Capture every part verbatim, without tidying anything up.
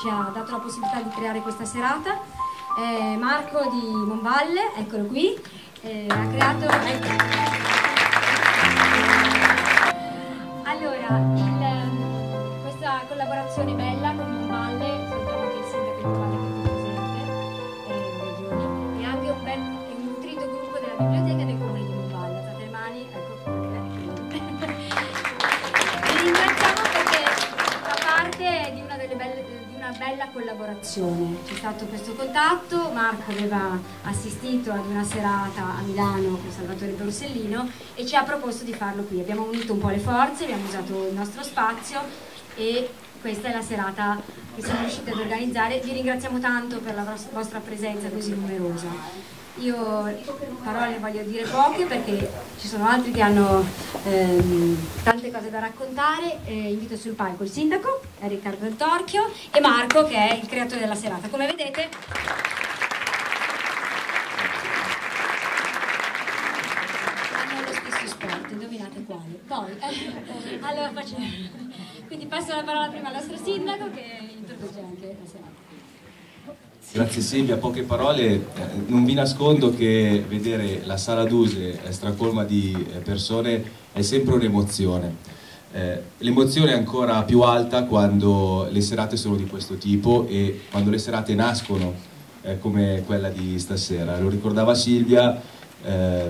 ci ha dato la possibilità di creare questa serata, eh, Marco di Monvalle, eccolo qui, eh, ha creato... Allora, il, questa collaborazione bella con Monvalle, sentiamo anche il sindaco di Monvalle che è presente, eh, e anche un bel e un nutrito gruppo della biblioteca del comune di Monvalle, alzate le mani, ecco. Di una, delle belle, di una bella collaborazione, c'è stato questo contatto, Marco aveva assistito ad una serata a Milano con Salvatore Borsellino e ci ha proposto di farlo qui, abbiamo unito un po' le forze, abbiamo usato il nostro spazio e questa è la serata che siamo riusciti ad organizzare, vi ringraziamo tanto per la vostra presenza così numerosa. Io parole voglio dire poche perché ci sono altri che hanno ehm, tante cose da raccontare, eh, invito sul palco il sindaco, Riccardo del Torchio, e Marco che è il creatore della serata. Come vedete hanno lo stesso sport, indovinate quale. Poi, eh, allora faccio... Quindi passo la parola prima al nostro sindaco che introduce anche la serata. Grazie Silvia, poche parole, non vi nascondo che vedere la sala Duse stracolma di persone è sempre un'emozione, eh, l'emozione è ancora più alta quando le serate sono di questo tipo e quando le serate nascono eh, come quella di stasera, lo ricordava Silvia, eh,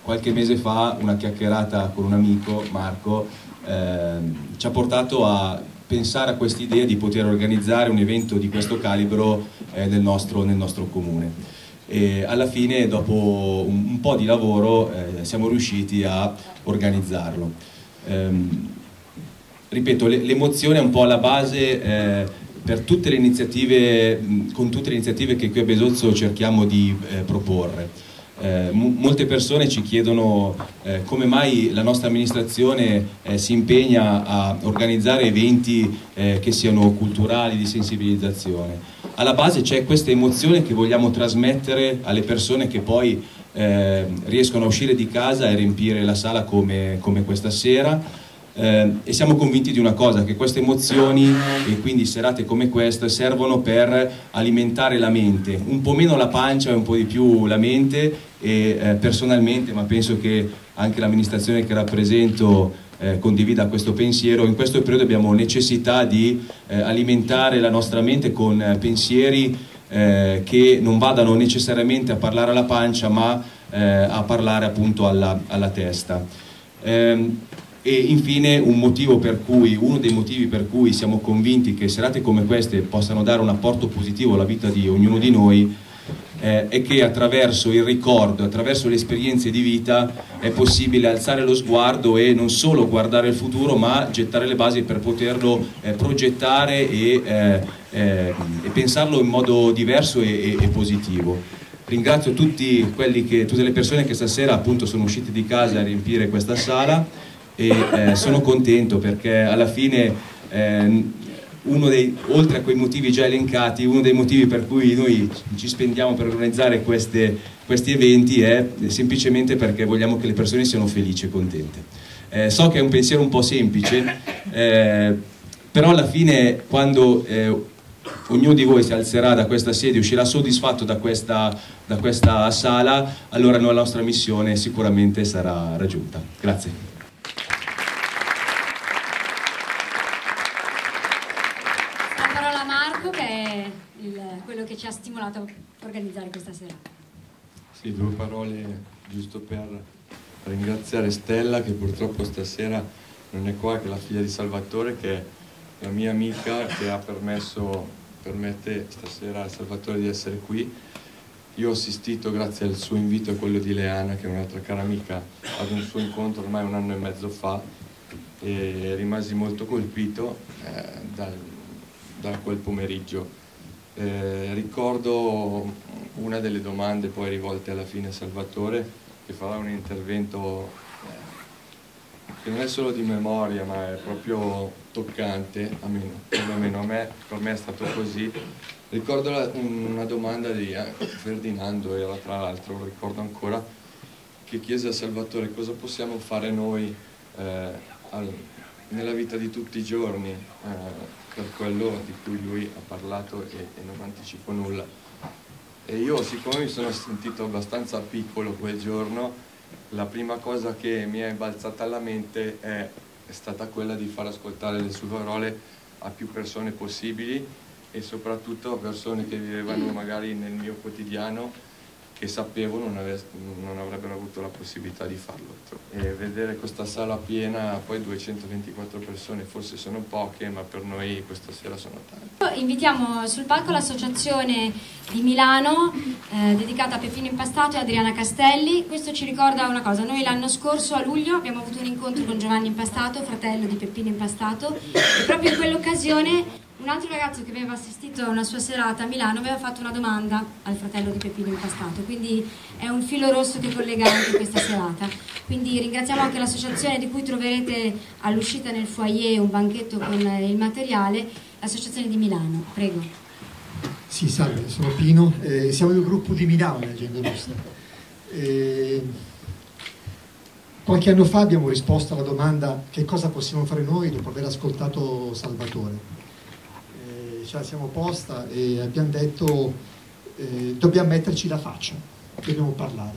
qualche mese fa una chiacchierata con un amico, Marco, eh, ci ha portato a pensare a quest'idea di poter organizzare un evento di questo calibro eh, nel, nostro, nel nostro comune. E alla fine, dopo un, un po' di lavoro, eh, siamo riusciti a organizzarlo. Ehm, ripeto, l'emozione è un po' alla base eh, per tutte le iniziative, con tutte le iniziative che qui a Besozzo cerchiamo di eh, proporre. Eh, molte persone ci chiedono eh, come mai la nostra amministrazione eh, si impegna a organizzare eventi eh, che siano culturali, di sensibilizzazione. Alla base c'è questa emozione che vogliamo trasmettere alle persone che poi eh, riescono a uscire di casa e riempire la sala come, come questa sera, eh, e siamo convinti di una cosa, che queste emozioni e quindi serate come questa servono per alimentare la mente, un po' meno la pancia e un po' di più la mente. E eh, personalmente, ma penso che anche l'amministrazione che rappresento eh, condivida questo pensiero, in questo periodo abbiamo necessità di eh, alimentare la nostra mente con eh, pensieri eh, che non vadano necessariamente a parlare alla pancia ma eh, a parlare appunto alla, alla testa. Ehm, e infine un motivo per cui, uno dei motivi per cui siamo convinti che serate come queste possano dare un apporto positivo alla vita di ognuno di noi, Eh, è che attraverso il ricordo, attraverso le esperienze di vita è possibile alzare lo sguardo e non solo guardare il futuro ma gettare le basi per poterlo eh, progettare e, eh, eh, e pensarlo in modo diverso e, e, e positivo. Ringrazio tutti quelli che, tutte le persone che stasera appunto sono uscite di casa a riempire questa sala e eh, sono contento perché alla fine eh, Uno dei, oltre a quei motivi già elencati, uno dei motivi per cui noi ci spendiamo per organizzare queste, questi eventi è semplicemente perché vogliamo che le persone siano felici e contente. Eh, so che è un pensiero un po' semplice, eh, però alla fine quando eh, ognuno di voi si alzerà da questa sedia, uscirà soddisfatto da questa, da questa sala, allora la nostra missione sicuramente sarà raggiunta. Grazie. Che ci ha stimolato a organizzare questa serata. Sì, due parole giusto per ringraziare Stella che purtroppo stasera non è qua, che è la figlia di Salvatore, che è la mia amica che ha permesso, permette stasera a Salvatore di essere qui. Io ho assistito grazie al suo invito e quello di Leana, che è un'altra cara amica, ad un suo incontro ormai un anno e mezzo fa e rimasi molto colpito eh, dal, da quel pomeriggio. Eh, ricordo una delle domande poi rivolte alla fine a Salvatore, che farà un intervento eh, che non è solo di memoria ma è proprio toccante, almeno, almeno a me, per me è stato così. Ricordo la, un, una domanda di eh, Ferdinando, era tra l'altro, lo ricordo ancora, che chiese a Salvatore cosa possiamo fare noi eh, al, nella vita di tutti i giorni, eh, per quello di cui lui ha parlato e, e non anticipo nulla. E io, siccome mi sono sentito abbastanza piccolo quel giorno, la prima cosa che mi è balzata alla mente è, è stata quella di far ascoltare le sue parole a più persone possibili, e soprattutto a persone che vivevano magari nel mio quotidiano, che sapevo non, non avrebbero avuto la possibilità di farlo. E vedere questa sala piena, poi duecentoventiquattro persone, forse sono poche, ma per noi questa sera sono tante. Invitiamo sul palco l'associazione di Milano, eh, dedicata a Peppino Impastato e Adriana Castelli. Questo ci ricorda una cosa: noi l'anno scorso a luglio abbiamo avuto un incontro con Giovanni Impastato, fratello di Peppino Impastato, e proprio in quell'occasione un altro ragazzo che aveva assistito a una sua serata a Milano aveva fatto una domanda al fratello di Peppino Impastato, quindi è un filo rosso che collega anche questa serata. Quindi ringraziamo anche l'associazione, di cui troverete all'uscita nel foyer un banchetto con il materiale, l'associazione di Milano. Prego. Sì, salve, sono Pino, eh, siamo del gruppo di Milano, l'agenda nostra. Eh, qualche anno fa abbiamo risposto alla domanda che cosa possiamo fare noi dopo aver ascoltato Salvatore. Ce la siamo posta e abbiamo detto eh, dobbiamo metterci la faccia, dobbiamo parlare,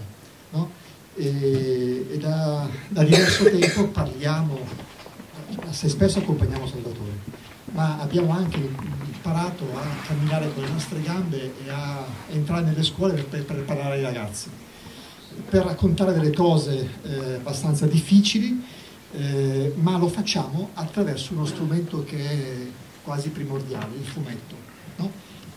no? E, e da, da diverso tempo parliamo, se spesso accompagniamo Salvatore, ma abbiamo anche imparato a camminare con le nostre gambe e a entrare nelle scuole per, per preparare i ragazzi, per raccontare delle cose eh, abbastanza difficili, eh, ma lo facciamo attraverso uno strumento che è quasi primordiale, il fumetto, no?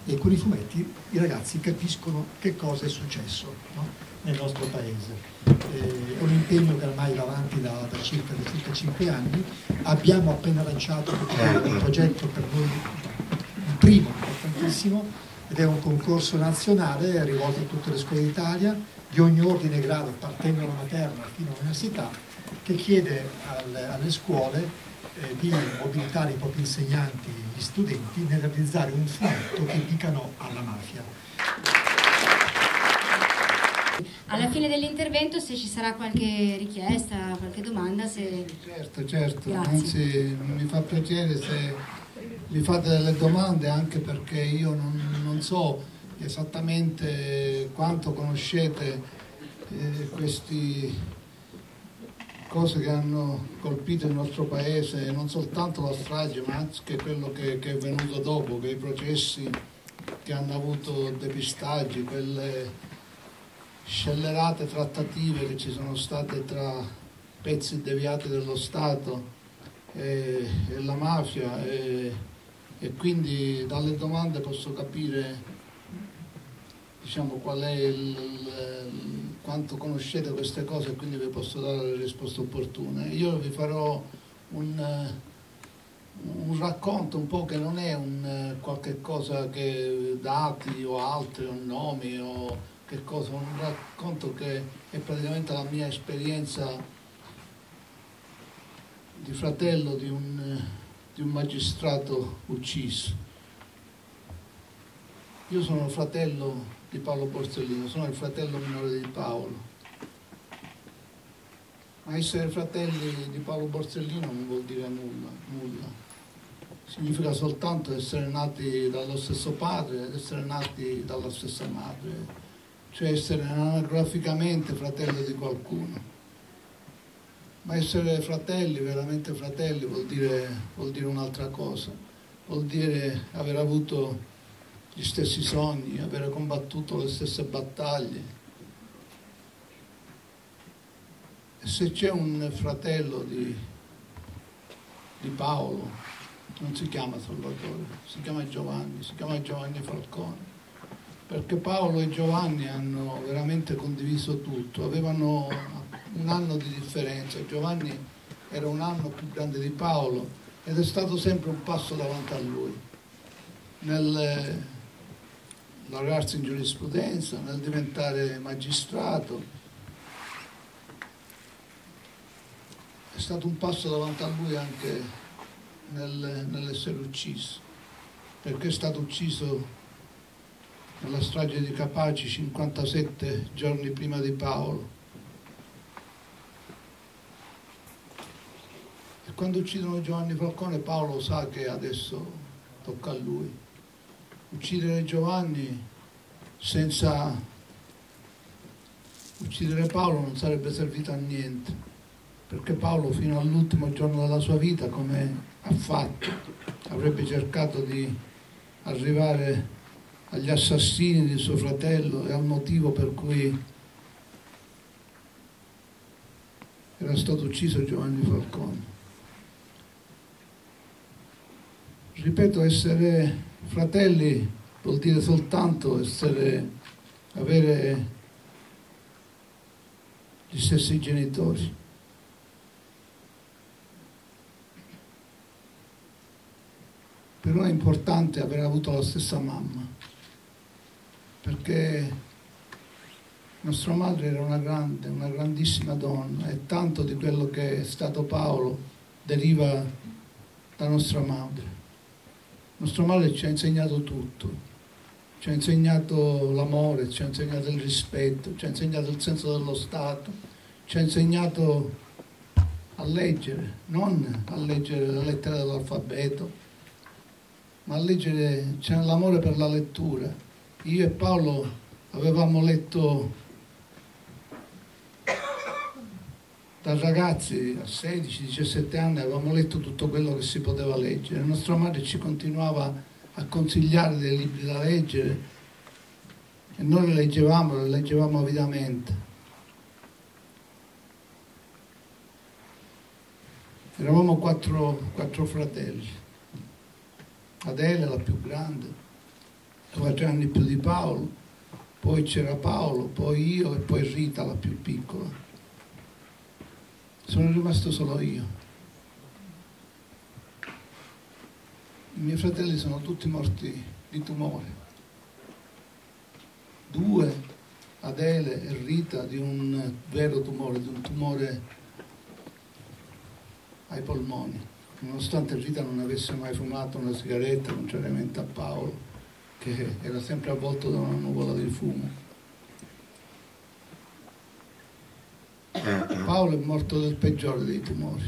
E con i fumetti i ragazzi capiscono che cosa è successo, no? Nel nostro paese. Eh, è un impegno che ormai va avanti da, da circa, circa cinque anni. Abbiamo appena lanciato un progetto, per noi il primo, importantissimo, ed è un concorso nazionale rivolto a tutte le scuole d'Italia, di ogni ordine e grado, partendo dalla materna fino all'università, che chiede al, alle scuole Eh, di mobilitare i propri insegnanti, gli studenti, nel realizzare un fumetto che dica no alla mafia. Alla fine dell'intervento, se ci sarà qualche richiesta, qualche domanda, se... Certo, certo, grazie. Anzi, mi fa piacere se mi fate delle domande, anche perché io non, non so esattamente quanto conoscete eh, questi... cose che hanno colpito il nostro paese, non soltanto la strage, ma anche quello che, che è venuto dopo, che i processi che hanno avuto depistaggi, quelle scellerate trattative che ci sono state tra pezzi deviati dello Stato e, e la mafia, e, e quindi dalle domande posso capire, diciamo, qual è il, il quanto conoscete queste cose, e quindi vi posso dare le risposte opportune. Io vi farò un, un racconto un po' che non è un qualche cosa che dati o altri o nomi o che cosa, un racconto che è praticamente la mia esperienza di fratello di un, di un magistrato ucciso. Io sono fratello di Paolo Borsellino, sono il fratello minore di Paolo, ma essere fratelli di Paolo Borsellino non vuol dire nulla, nulla. Significa soltanto essere nati dallo stesso padre, essere nati dalla stessa madre, cioè essere anagraficamente fratello di qualcuno. Ma essere fratelli, veramente fratelli, vuol dire, vuol dire un'altra cosa, vuol dire aver avuto gli stessi sogni, avere combattuto le stesse battaglie. E se c'è un fratello di, di Paolo, non si chiama Salvatore, si chiama Giovanni, si chiama Giovanni Falcone, perché Paolo e Giovanni hanno veramente condiviso tutto, avevano un anno di differenza, Giovanni era un anno più grande di Paolo ed è stato sempre un passo davanti a lui nel laurearsi in giurisprudenza, nel diventare magistrato. È stato un passo davanti a lui anche nel, nell'essere ucciso, perché è stato ucciso nella strage di Capaci cinquantasette giorni prima di Paolo. E Quando uccidono Giovanni Falcone, Paolo sa che adesso tocca a lui. Uccidere Giovanni senza uccidere Paolo non sarebbe servito a niente, perché Paolo fino all'ultimo giorno della sua vita, come ha fatto, avrebbe cercato di arrivare agli assassini di suo fratello e al motivo per cui era stato ucciso Giovanni Falcone. Ripeto, essere fratelli vuol dire soltanto essere, avere gli stessi genitori. Per noi è importante aver avuto la stessa mamma, perché nostra madre era una grande, una grandissima donna, e tanto di quello che è stato Paolo deriva da nostra madre. Nostra madre ci ha insegnato tutto, ci ha insegnato l'amore, ci ha insegnato il rispetto, ci ha insegnato il senso dello Stato, ci ha insegnato a leggere, non a leggere le lettere dell'alfabeto, ma a leggere, c'è l'amore per la lettura. Io e Paolo avevamo letto da ragazzi, a sedici diciassette anni avevamo letto tutto quello che si poteva leggere. Nostra madre ci continuava a consigliare dei libri da leggere e noi li leggevamo, li leggevamo avidamente. Eravamo quattro, quattro fratelli. Adele, la più grande, quattro anni più di Paolo, poi c'era Paolo, poi io e poi Rita, la più piccola. Sono rimasto solo io. I miei fratelli sono tutti morti di tumore. Due, Adele e Rita, di un vero tumore, di un tumore ai polmoni. Nonostante Rita non avesse mai fumato una sigaretta, contrariamente a Paolo, che era sempre avvolto da una nuvola di fumo. Paolo è morto del peggiore dei tumori,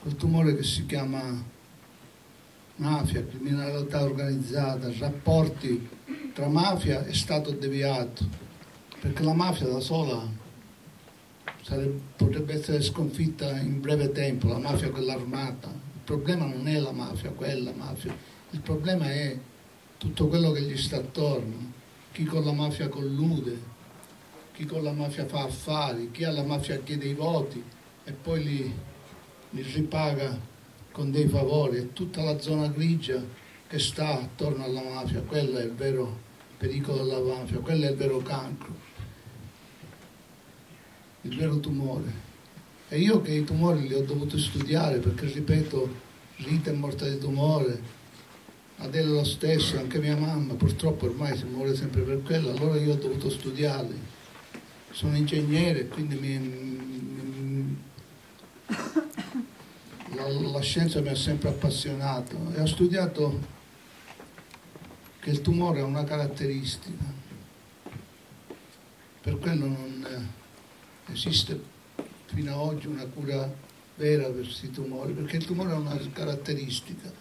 quel tumore che si chiama mafia, criminalità organizzata, rapporti tra mafia e Stato deviato, perché la mafia da sola sarebbe, potrebbe essere sconfitta in breve tempo, la mafia quella armata. Il problema non è la mafia, quella mafia, il problema è tutto quello che gli sta attorno, chi con la mafia collude, chi con la mafia fa affari, chi alla mafia chiede i voti e poi li, li ripaga con dei favori. È tutta la zona grigia che sta attorno alla mafia, quello è il vero pericolo della mafia, quello è il vero cancro, il vero tumore. E io che i tumori li ho dovuti studiare, perché ripeto, Rita è morta di tumore, Adele lo stesso, anche mia mamma, purtroppo ormai si muore sempre per quello, allora io ho dovuto studiarli. Sono ingegnere, quindi mi, mi, la, la scienza mi ha sempre appassionato e ho studiato che il tumore ha una caratteristica, per quello non esiste fino ad oggi una cura vera per questi tumori, perché il tumore ha una caratteristica,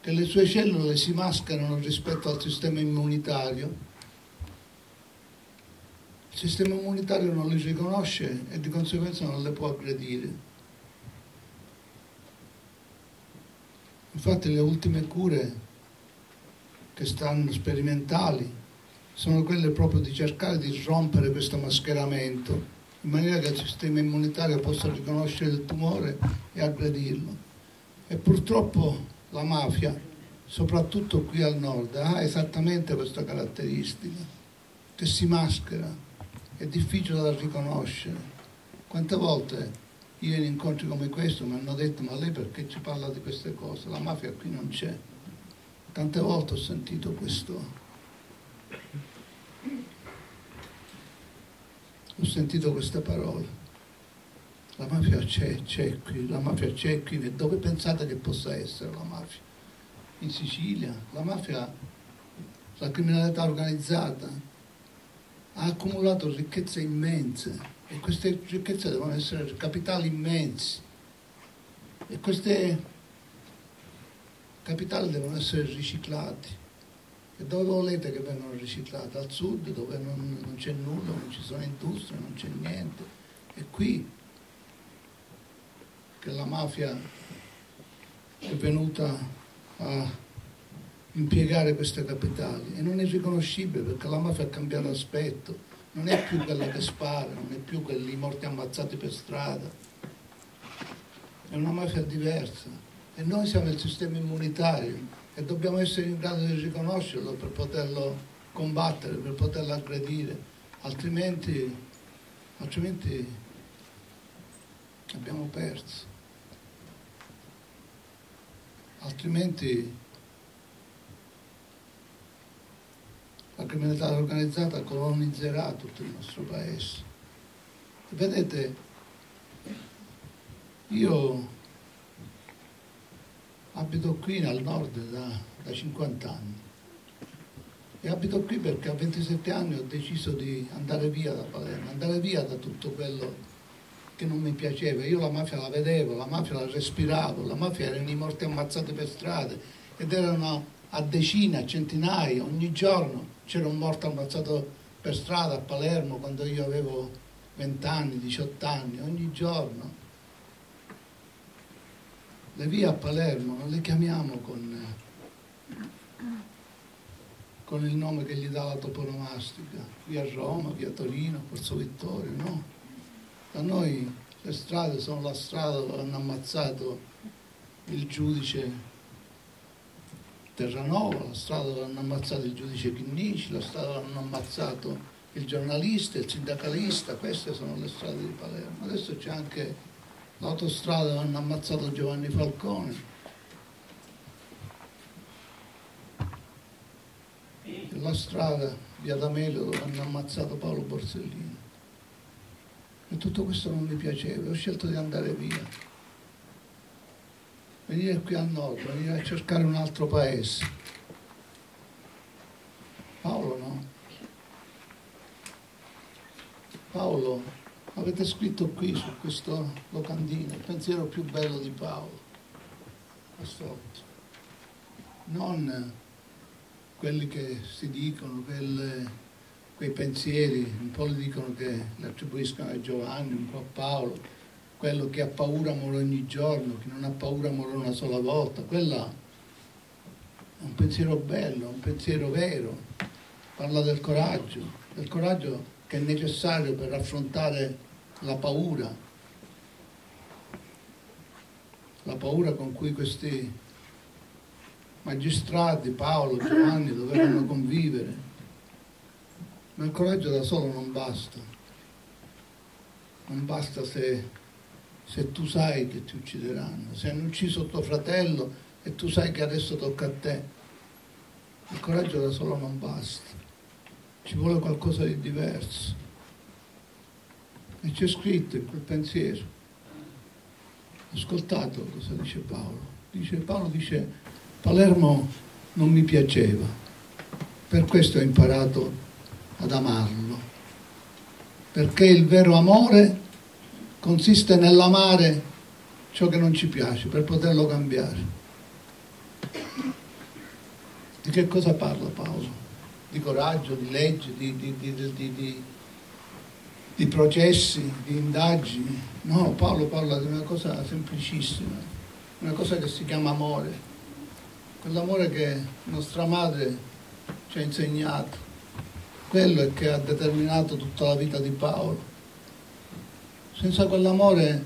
che le sue cellule si mascherano rispetto al sistema immunitario. Il sistema immunitario non li riconosce e di conseguenza non le può aggredire. Infatti le ultime cure che stanno sperimentali sono quelle proprio di cercare di rompere questo mascheramento in maniera che il sistema immunitario possa riconoscere il tumore e aggredirlo. E purtroppo la mafia, soprattutto qui al nord, ha esattamente questa caratteristica, che si maschera. È difficile da riconoscere. Quante volte io in incontri come questo mi hanno detto: ma lei perché ci parla di queste cose? La mafia qui non c'è. Tante volte ho sentito questo. Ho sentito queste parole. La mafia c'è, c'è qui, la mafia c'è qui. Dove pensate che possa essere la mafia? In Sicilia? La mafia, la criminalità organizzata ha accumulato ricchezze immense e queste ricchezze devono essere capitali immensi. e questi capitali devono essere riciclati. E dove volete che vengano riciclati? Al sud, dove non, non c'è nulla, non ci sono industrie, non c'è niente. E qui che la mafia è venuta a impiegare queste capitali, e non è riconoscibile perché la mafia ha cambiato aspetto, non è più quella che spara, non è più quelli morti ammazzati per strada, è una mafia diversa, e noi siamo il sistema immunitario e dobbiamo essere in grado di riconoscerlo per poterlo combattere, per poterlo aggredire, altrimenti, altrimenti abbiamo perso, altrimenti la criminalità organizzata colonizzerà tutto il nostro paese. E vedete, io abito qui al nord da, da cinquanta anni e abito qui perché a ventisette anni ho deciso di andare via da Palermo, andare via da tutto quello che non mi piaceva. Io la mafia la vedevo, la mafia la respiravo, la mafia erano i morti ammazzati per strada, ed erano a decine, a centinaia, ogni giorno. C'era un morto ammazzato per strada a Palermo quando io avevo vent'anni, diciotto anni, ogni giorno. Le vie a Palermo non le chiamiamo con, con il nome che gli dà la toponomastica, via Roma, via Torino, Corso Vittorio, no. Da noi le strade sono la strada dove hanno ammazzato il giudice Terranova, la strada dove hanno ammazzato il giudice Chinnici, la strada dove hanno ammazzato il giornalista, il sindacalista. Queste sono le strade di Palermo. Adesso c'è anche l'autostrada dove hanno ammazzato Giovanni Falcone. E la strada via D'Amelio dove hanno ammazzato Paolo Borsellino. E tutto questo non mi piaceva, ho scelto di andare via. Venire qui al nord, venire a cercare un altro paese. Paolo no. Paolo, avete scritto qui su questo locandino, il pensiero più bello di Paolo, qua sotto. Non quelli che si dicono, quelle, quei pensieri, un po' li dicono che li attribuiscono a Giovanni, un po' a Paolo. Quello che ha paura muore ogni giorno, chi non ha paura muore una sola volta. Quella è un pensiero bello, un pensiero vero, parla del coraggio, del coraggio che è necessario per affrontare la paura, la paura con cui questi magistrati, Paolo, Giovanni, dovevano convivere. Ma il coraggio da solo non basta, non basta se... se tu sai che ti uccideranno, se hanno ucciso tuo fratello e tu sai che adesso tocca a te. Il coraggio da solo non basta, ci vuole qualcosa di diverso. E c'è scritto in quel pensiero, ascoltato cosa dice Paolo. Dice, Paolo dice, Palermo non mi piaceva, per questo ho imparato ad amarlo, perché il vero amore consiste nell'amare ciò che non ci piace per poterlo cambiare. Di che cosa parla Paolo? Di coraggio, di legge, di, di, di, di, di, di processi, di indagini? No, Paolo parla di una cosa semplicissima, una cosa che si chiama amore. Quell'amore che nostra madre ci ha insegnato, quello è che ha determinato tutta la vita di Paolo. Senza quell'amore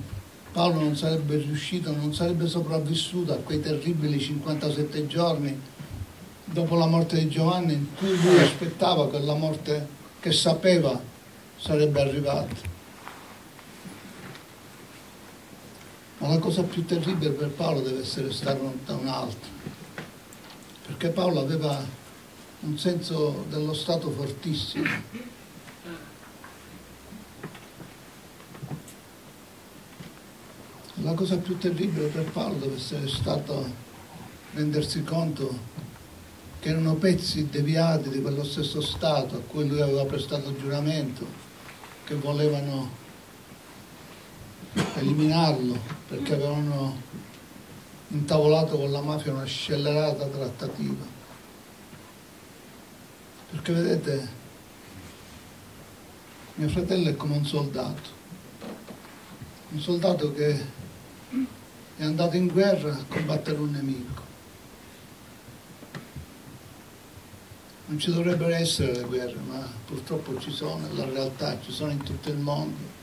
Paolo non sarebbe riuscito, non sarebbe sopravvissuto a quei terribili cinquantasette giorni dopo la morte di Giovanni, in cui lui aspettava quella morte che sapeva sarebbe arrivata. Ma la cosa più terribile per Paolo deve essere stata un'altra, perché Paolo aveva un senso dello Stato fortissimo. La cosa più terribile per Paolo deve essere stato rendersi conto che erano pezzi deviati di quello stesso Stato a cui lui aveva prestato giuramento, che volevano eliminarlo perché avevano intavolato con la mafia una scellerata trattativa, perché vedete, mio fratello è come un soldato, un soldato che è andato in guerra a combattere un nemico. Non ci dovrebbero essere le guerre, ma purtroppo ci sono, nella realtà ci sono in tutto il mondo.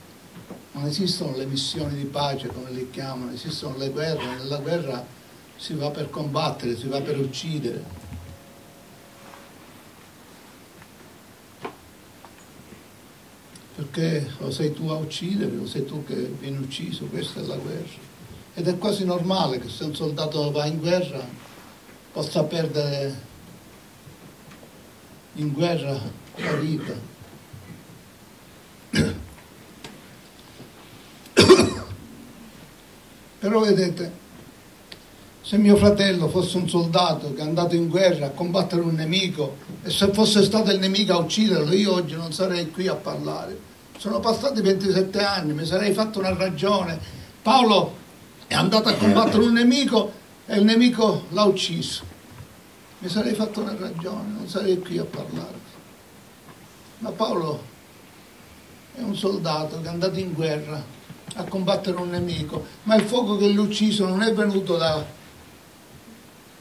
Non esistono le missioni di pace, come le chiamano, esistono le guerre. Nella guerra si va per combattere, si va per uccidere. Perché lo sei tu a uccidere, lo sei tu che vieni ucciso, questa è la guerra. Ed è quasi normale che se un soldato va in guerra possa perdere in guerra la vita. Però vedete, se mio fratello fosse un soldato che è andato in guerra a combattere un nemico, e se fosse stato il nemico a ucciderlo, io oggi non sarei qui a parlare. Sono passati ventisette anni, mi sarei fatto una ragione. Paolo è andato a combattere un nemico e il nemico l'ha ucciso. Mi sarei fatto una ragione, non sarei qui a parlare. Ma Paolo è un soldato che è andato in guerra a combattere un nemico, ma il fuoco che l'ha ucciso non è venuto da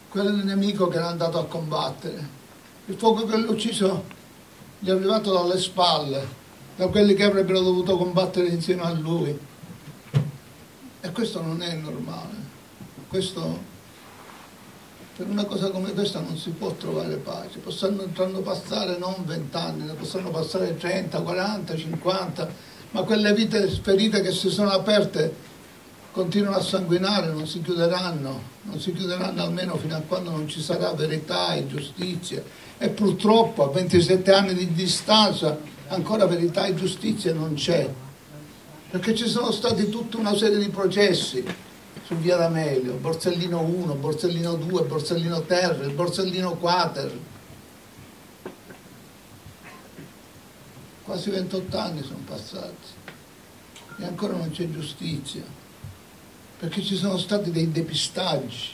quel nemico che era andato a combattere. Il fuoco che l'ha ucciso gli è arrivato dalle spalle, da quelli che avrebbero dovuto combattere insieme a lui. E questo non è normale. Questo... Per una cosa come questa non si può trovare pace. Possono passare non vent'anni, ne possono passare trenta, quaranta, cinquanta, ma quelle vite ferite che si sono aperte continuano a sanguinare, non si chiuderanno, non si chiuderanno almeno fino a quando non ci sarà verità e giustizia. E purtroppo a ventisette anni di distanza ancora verità e giustizia non c'è, perché ci sono stati tutta una serie di processi su Via D'Amelio, Borsellino uno, Borsellino due, Borsellino tre, Borsellino quater. Quasi ventotto anni sono passati e ancora non c'è giustizia, perché ci sono stati dei depistaggi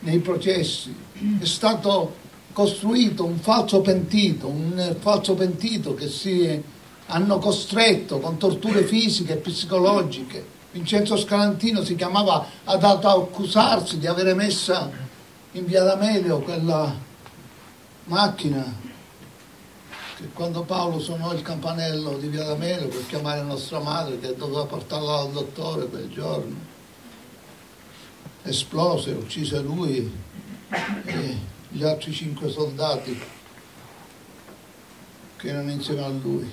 nei processi. È stato costruito un falso pentito, un falso pentito che si hanno costretto con torture fisiche e psicologiche. Vincenzo Scalantino si chiamava ad accusarsi di avere messa in Via D'Amelio quella macchina che quando Paolo suonò il campanello di Via D'Amelio per chiamare nostra madre che doveva portarla al dottore quel giorno, esplose, uccise lui e gli altri cinque soldati che erano insieme a lui.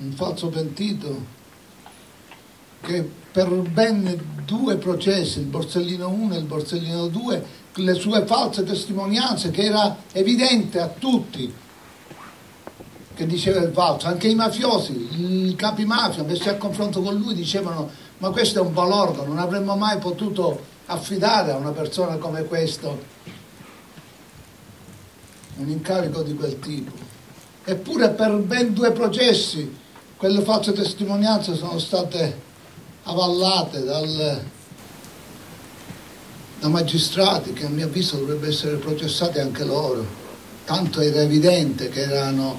Un falso pentito che per ben due processi, il Borsellino uno e il Borsellino due, le sue false testimonianze che era evidente a tutti che diceva il falso, anche i mafiosi, i capi mafia messi a confronto con lui dicevano ma questo è un balordo, non avremmo mai potuto affidare a una persona come questo un incarico di quel tipo. Eppure per ben due processi quelle false testimonianze sono state avallate dal, da magistrati che a mio avviso dovrebbero essere processati anche loro. Tanto era evidente che erano,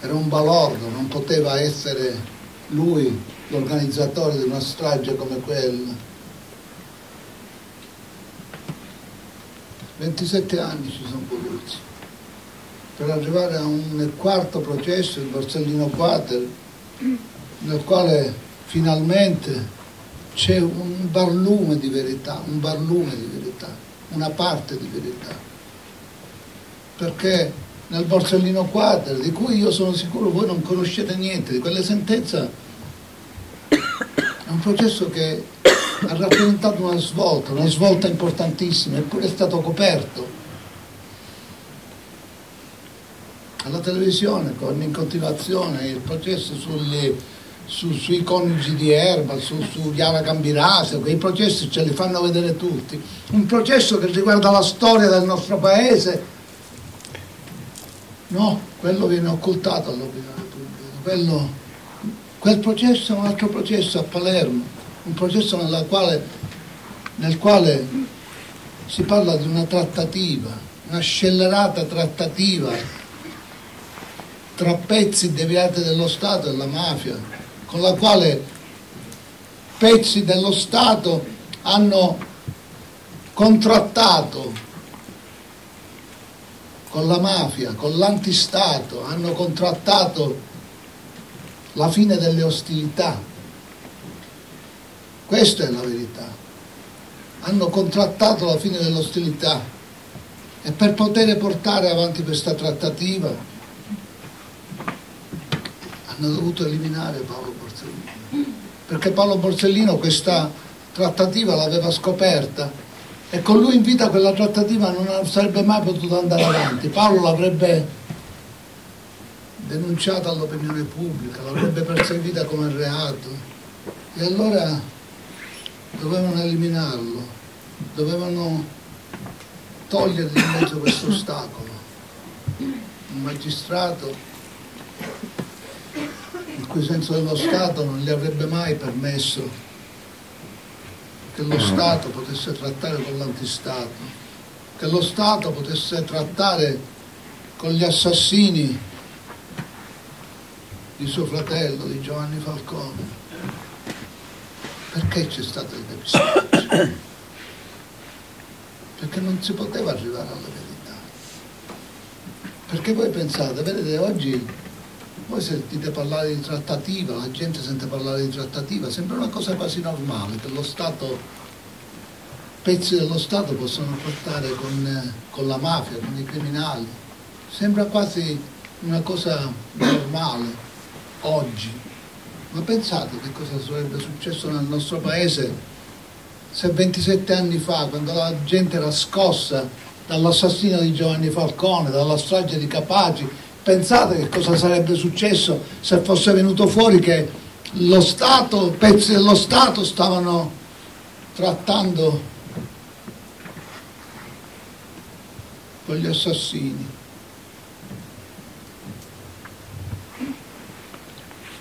era un balordo, non poteva essere lui l'organizzatore di una strage come quella. ventisette anni ci sono voluti per arrivare a un quarto processo, il Borsellino quater, nel quale finalmente c'è un barlume di verità, un barlume di verità, una parte di verità. Perché nel Borsellino quater, di cui io sono sicuro voi non conoscete niente, di quella sentenza, è un processo che ha rappresentato una svolta, una svolta importantissima, eppure è stato coperto. Alla televisione con in continuazione il processo sugli, su, sui coniugi di Erba, su, su Ayala Cambirasio, quei processi ce li fanno vedere tutti. Un processo che riguarda la storia del nostro paese, no, quello viene occultato all'opinione pubblica, quello Quel processo è un altro processo a Palermo, un processo nella quale, nel quale si parla di una trattativa, una scellerata trattativa tra pezzi deviati dello Stato e la mafia, con la quale pezzi dello Stato hanno contrattato con la mafia, con l'antistato, hanno contrattato la fine delle ostilità. Questa è la verità. Hanno contrattato la fine delle ostilità e per poter portare avanti questa trattativa hanno dovuto eliminare Paolo Borsellino, perché Paolo Borsellino questa trattativa l'aveva scoperta e con lui in vita quella trattativa non sarebbe mai potuta andare avanti. Paolo l'avrebbe denunciata all'opinione pubblica, l'avrebbe perseguita come reato, e allora dovevano eliminarlo, dovevano togliere di mezzo questo ostacolo. Un magistrato il cui senso dello Stato non gli avrebbe mai permesso che lo Stato potesse trattare con l'antistato, che lo Stato potesse trattare con gli assassini di suo fratello, di Giovanni Falcone. Perché c'è stato il depistaggio? Perché non si poteva arrivare alla verità. Perché voi pensate, vedete, oggi voi sentite parlare di trattativa, la gente sente parlare di trattativa, sembra una cosa quasi normale, che lo Stato, pezzi dello Stato possono portare con, con la mafia, con i criminali. Sembra quasi una cosa normale oggi, ma pensate che cosa sarebbe successo nel nostro paese se ventisette anni fa, quando la gente era scossa dall'assassinio di Giovanni Falcone, dalla strage di Capaci, pensate che cosa sarebbe successo se fosse venuto fuori che lo Stato, pezzi dello Stato stavano trattando con gli assassini.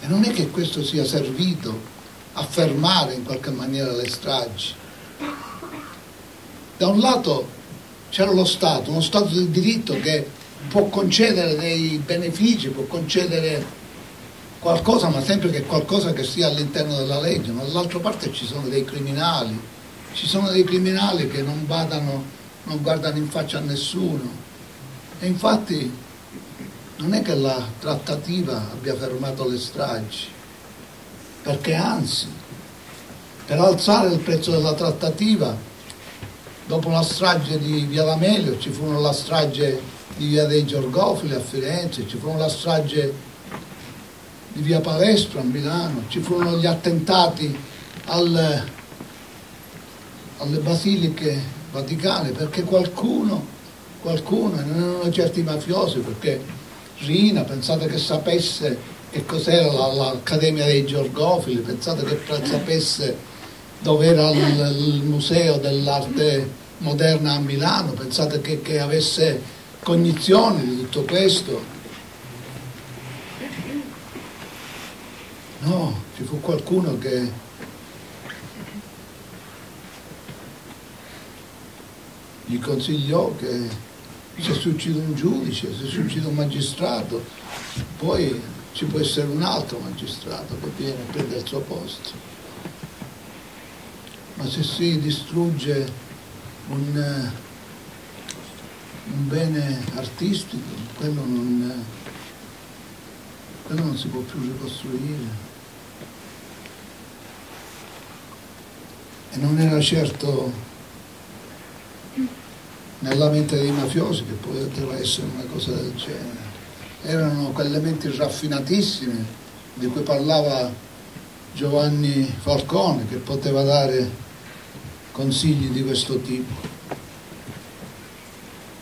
Non è che questo sia servito a fermare in qualche maniera le stragi. Da un lato c'era lo Stato, uno Stato di diritto che può concedere dei benefici, può concedere qualcosa, ma sempre che qualcosa che sia all'interno della legge, ma dall'altra parte ci sono dei criminali, ci sono dei criminali che non badano, non guardano in faccia a nessuno. E infatti non è che la trattativa abbia fermato le stragi, perché anzi, per alzare il prezzo della trattativa, dopo la strage di Via D'Amelio ci furono la strage di Via dei Giorgofili a Firenze, ci furono la strage di Via Palestra a Milano, ci furono gli attentati al, alle basiliche vaticane, perché qualcuno, qualcuno, non erano certi mafiosi, perché Riina, pensate che sapesse che cos'era l'Accademia dei Giorgofili, pensate che sapesse dove era il, il Museo dell'Arte Moderna a Milano, pensate che, che avesse cognizione di tutto questo. No, ci fu qualcuno che gli consigliò che se si uccide un giudice, se si uccide un magistrato, poi ci può essere un altro magistrato che viene a prendere il suo posto. Ma se si distrugge un, un bene artistico, quello non, quello non si può più ricostruire. E non era certo nella mente dei mafiosi che poteva essere una cosa del genere. Erano quelle menti raffinatissime di cui parlava Giovanni Falcone, che poteva dare consigli di questo tipo.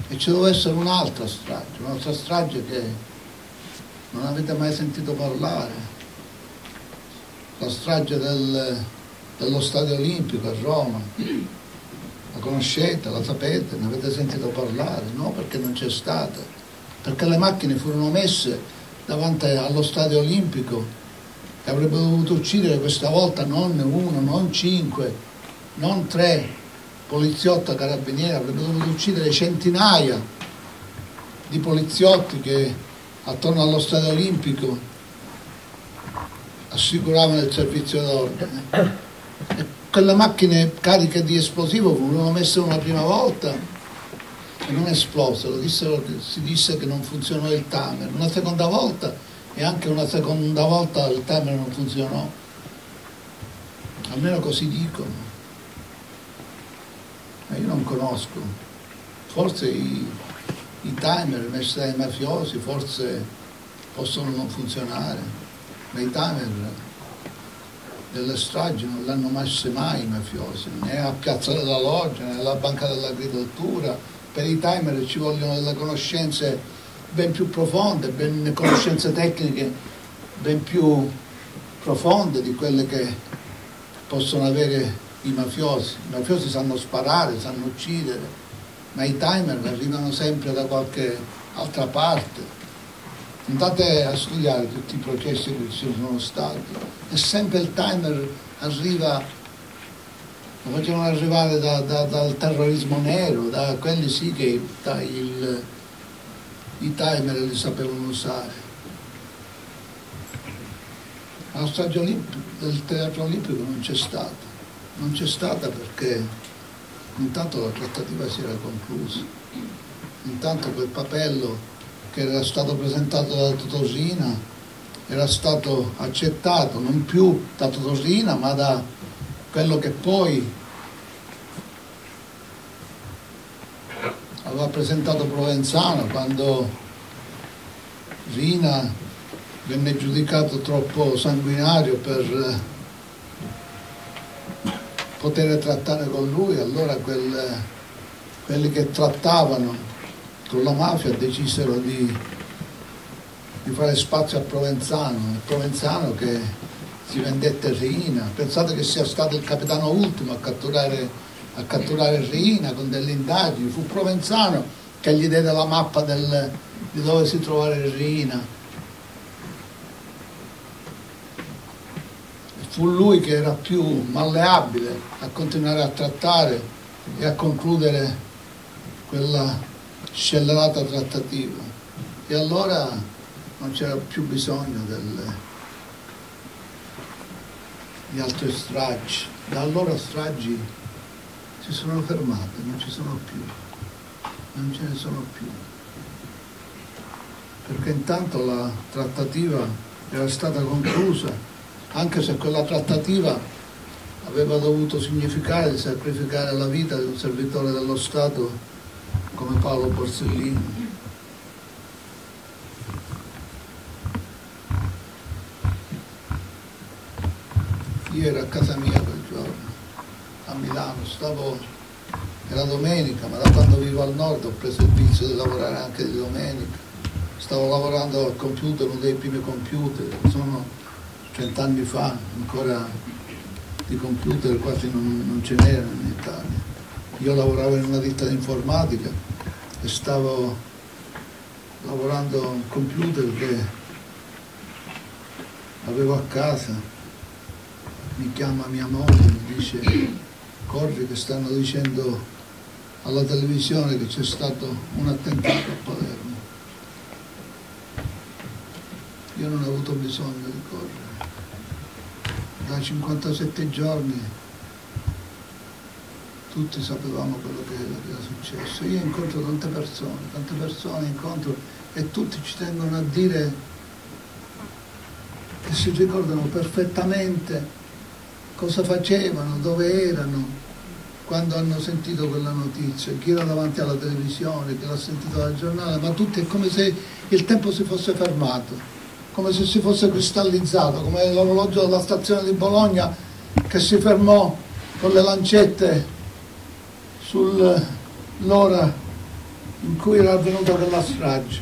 E ci doveva essere un'altra strage, un'altra strage che non avete mai sentito parlare, la strage del, dello Stadio Olimpico a Roma. La conoscete, la sapete, ne avete sentito parlare, no? Perché non c'è stata, perché le macchine furono messe davanti allo Stadio Olimpico che avrebbe dovuto uccidere questa volta non uno, non cinque, non tre poliziotti a carabinieri, avrebbe dovuto uccidere centinaia di poliziotti che attorno allo Stadio Olimpico assicuravano il servizio d'ordine. E quelle macchine cariche di esplosivo furono messe una prima volta e non esplosero, si disse che non funzionò il timer. Una seconda volta, e anche una seconda volta il timer non funzionò, almeno così dicono, ma io non conosco, forse i, i timer messi dai mafiosi forse possono non funzionare, ma i timer delle stragi non l'hanno messo mai i mafiosi, né a Piazza della Loggia, né alla Banca dell'Agricoltura. Per i timer ci vogliono delle conoscenze ben più profonde, ben conoscenze tecniche ben più profonde di quelle che possono avere i mafiosi. I mafiosi sanno sparare, sanno uccidere, ma i timer arrivano sempre da qualche altra parte. Andate a studiare tutti i processi che ci sono stati e sempre il timer arriva, lo facevano arrivare da, da, dal terrorismo nero, da quelli sì che da il i timer li sapevano usare. Allo Stadio Olimpico, del Teatro Olimpico non c'è stata, non c'è stata perché intanto la trattativa si era conclusa, intanto quel papello che era stato presentato da Totò Riina era stato accettato non più da Totò Riina ma da quello che poi aveva presentato Provenzano quando Riina venne giudicato troppo sanguinario per poter trattare con lui. Allora quel, quelli che trattavano con la mafia decisero di, di fare spazio a Provenzano, il Provenzano che si vendette Riina. Pensate che sia stato il capitano ultimo a catturare a catturare Riina con delle indagini, fu Provenzano che gli diede la mappa del, di dove si trovare Riina. Fu lui che era più malleabile a continuare a trattare e a concludere quella scellerata trattativa. E allora non c'era più bisogno del, di altre stragi. Da allora stragi si sono fermate, non ci sono più, non ce ne sono più, perché intanto la trattativa era stata conclusa, anche se quella trattativa aveva dovuto significare di sacrificare la vita di un servitore dello Stato come Paolo Borsellino. Io ero a casa mia quel giorno, a Milano, stavo, era domenica, ma da quando vivo al nord ho preso il vizio di lavorare anche di domenica. Stavo lavorando al computer, uno dei primi computer, sono trent'anni fa, ancora di computer quasi non, non ce n'erano in Italia. Io lavoravo in una ditta di informatica e stavo lavorando a un computer che avevo a casa. Mi chiama mia moglie, mi dice: corri che stanno dicendo alla televisione che c'è stato un attentato a Palermo. Io non ho avuto bisogno di correre. Da cinquantasette giorni tutti sapevamo quello che era successo. Io incontro tante persone, tante persone incontro e tutti ci tengono a dire che si ricordano perfettamente cosa facevano, dove erano quando hanno sentito quella notizia, chi era davanti alla televisione, chi l'ha sentito dal giornale, ma tutti è come se il tempo si fosse fermato, come se si fosse cristallizzato, come l'orologio della stazione di Bologna che si fermò con le lancette sull'ora in cui era avvenuta quella strage.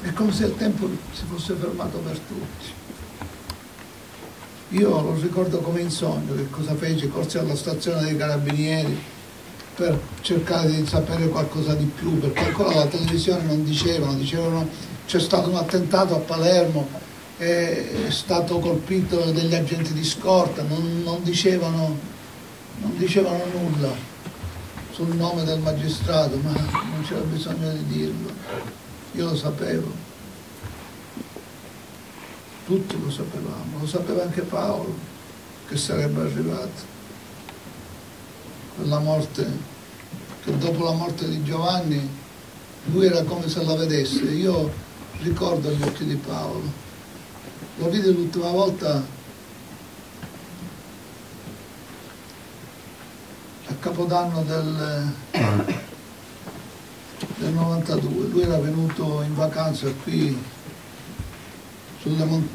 È come se il tempo si fosse fermato per tutti. Io lo ricordo come in sogno che cosa fece, corsi alla stazione dei carabinieri per cercare di sapere qualcosa di più, perché ancora la televisione non dicevano, dicevano c'è stato un attentato a Palermo, è stato colpito dagli agenti di scorta, non, non, dicevano, non dicevano nulla sul nome del magistrato, ma non c'era bisogno di dirlo, io lo sapevo, tutti lo sapevamo, lo sapeva anche Paolo che sarebbe arrivato. Quella morte che dopo la morte di Giovanni lui era come se la vedesse, io ricordo gli occhi di Paolo. Lo vide l'ultima volta a Capodanno del, del novantadue, lui era venuto in vacanza qui sulle mon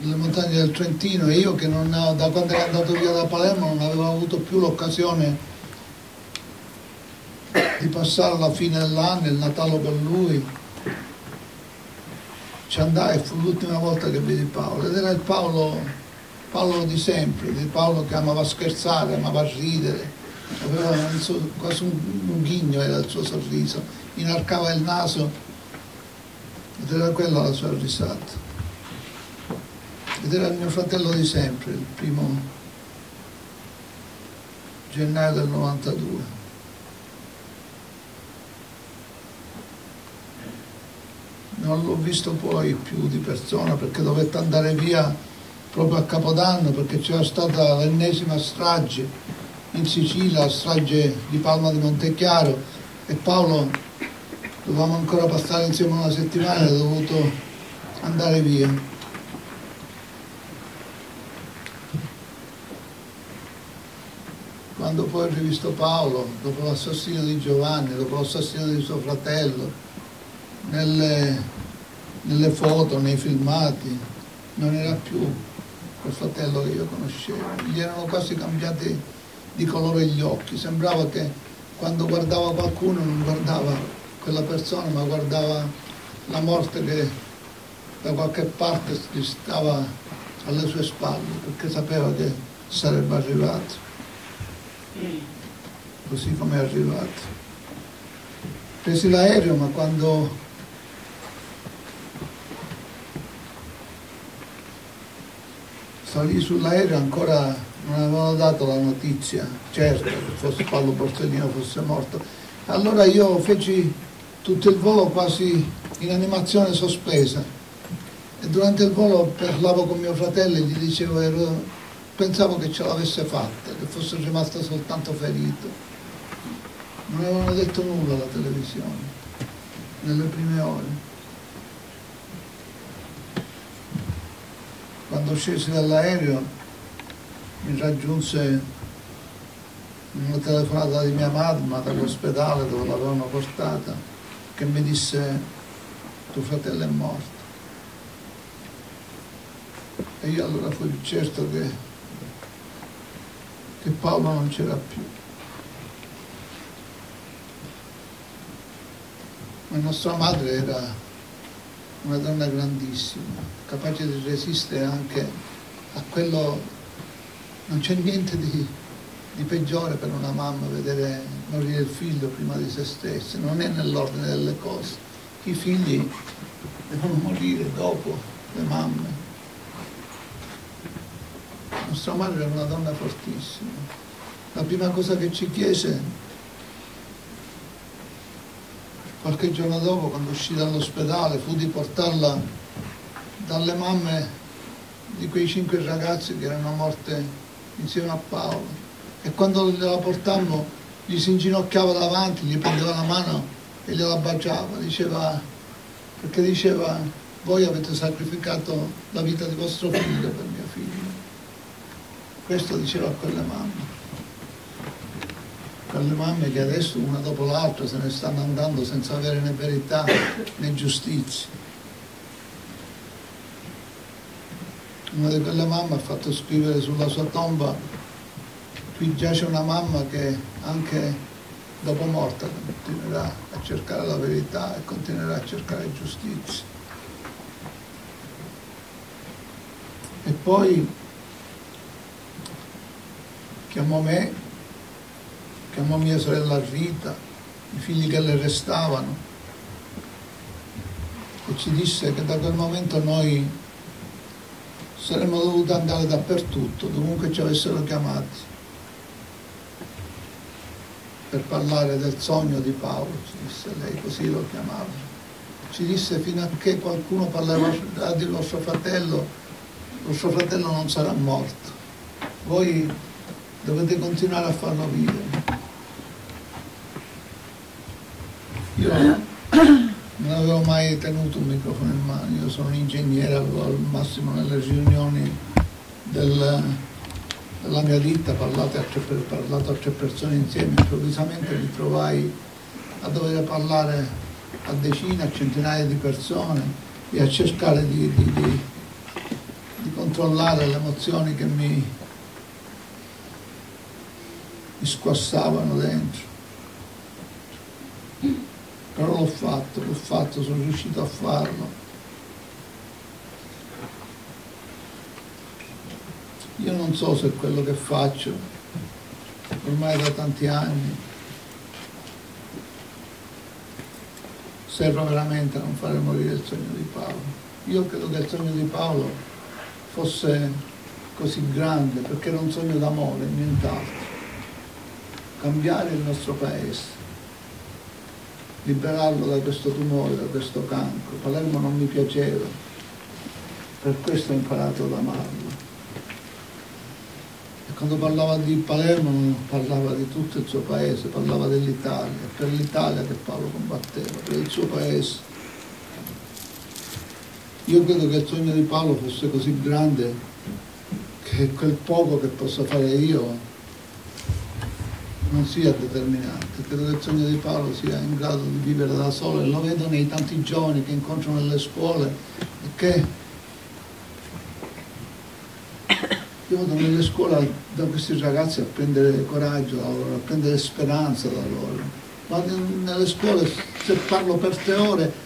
montagne del Trentino e io che non ho, da quando era andato via da Palermo non avevo avuto più l'occasione di passare la fine dell'anno, il Natale con lui. Ci andai, fu l'ultima volta che vidi Paolo, ed era il Paolo, Paolo di sempre, il Paolo che amava scherzare, amava ridere, aveva un suo, quasi un, un ghigno era il suo sorriso, inarcava il naso ed era quella la sua risata. Ed era il mio fratello di sempre, il primo gennaio del novantadue. Non l'ho visto poi più di persona perché dovetti andare via proprio a Capodanno perché c'era stata l'ennesima strage in Sicilia, la strage di Palma di Montechiaro, e Paolo, dovevamo ancora passare insieme una settimana e ho dovuto andare via. Quando poi ho rivisto Paolo, dopo l'assassinio di Giovanni, dopo l'assassinio di suo fratello, Nelle, nelle foto, nei filmati, non era più quel fratello che io conoscevo, gli erano quasi cambiati di colore gli occhi, sembrava che quando guardava qualcuno non guardava quella persona ma guardava la morte che da qualche parte stava alle sue spalle perché sapeva che sarebbe arrivato, così come è arrivato. Presi l'aereo ma quando salì sull'aereo ancora non avevano dato la notizia, certo, che fosse Paolo Borsellino fosse morto. Allora io feci tutto il volo quasi in animazione sospesa e durante il volo parlavo con mio fratello e gli dicevo, ero, pensavo che ce l'avesse fatta, che fosse rimasto soltanto ferito. Non avevano detto nulla alla televisione, nelle prime ore. Quando scesi dall'aereo mi raggiunse una telefonata di mia mamma dall'ospedale dove l'avevano portata che mi disse tuo fratello è morto, e io allora fui certo che, che Paolo non c'era più. Ma nostra madre era una donna grandissima, capace di resistere anche a quello, non c'è niente di, di peggiore per una mamma vedere morire il figlio prima di se stessa, non è nell'ordine delle cose, i figli devono morire dopo le mamme. Nostra madre era una donna fortissima, la prima cosa che ci chiese qualche giorno dopo, quando uscì dall'ospedale, fu di portarla dalle mamme di quei cinque ragazzi che erano morte insieme a Paolo. E quando gliela portammo, gli si inginocchiava davanti, gli prendeva la mano e gliela baciava. Diceva, perché diceva, voi avete sacrificato la vita di vostro figlio per mio figlio. Questo diceva a quelle mamme. Per le mamme che adesso una dopo l'altra se ne stanno andando senza avere né verità né giustizia. Una di quelle mamme ha fatto scrivere sulla sua tomba, qui giace una mamma che anche dopo morta continuerà a cercare la verità e continuerà a cercare giustizia. E poi chiamò me, chiamò mia sorella Rita, i figli che le restavano, e ci disse che da quel momento noi saremmo dovuti andare dappertutto, dovunque ci avessero chiamati, per parlare del sogno di Paolo, ci disse lei, così lo chiamava. Ci disse: fino a che qualcuno parlerà di vostro fratello, vostro fratello non sarà morto, voi dovete continuare a farlo vivere. Io non avevo mai tenuto un microfono in mano, io sono un ingegnere, avevo al massimo nelle riunioni del, della mia ditta parlato a, tre, parlato a tre persone insieme. Improvvisamente mi trovai a dover parlare a decine, a centinaia di persone e a cercare di, di, di, di controllare le emozioni che mi, mi squassavano dentro. Però l'ho fatto, l'ho fatto, sono riuscito a farlo. Io non so se quello che faccio, ormai da tanti anni, serve veramente a non fare morire il sogno di Paolo. Io credo che il sogno di Paolo fosse così grande perché era un sogno d'amore, nient'altro. Cambiare il nostro paese, liberarlo da questo tumore, da questo cancro. Palermo non mi piaceva, per questo ho imparato ad amarlo. E quando parlava di Palermo non parlava di tutto il suo paese, parlava dell'Italia, per l'Italia che Paolo combatteva, per il suo paese. Io credo che il sogno di Paolo fosse così grande che quel poco che posso fare io non sia determinante. Credo che il sogno di Paolo sia in grado di vivere da solo, e lo vedo nei tanti giovani che incontro nelle scuole e che io vado nelle scuole da questi ragazzi a prendere coraggio da loro, a prendere speranza da loro. Vado nelle scuole, se parlo per tre ore,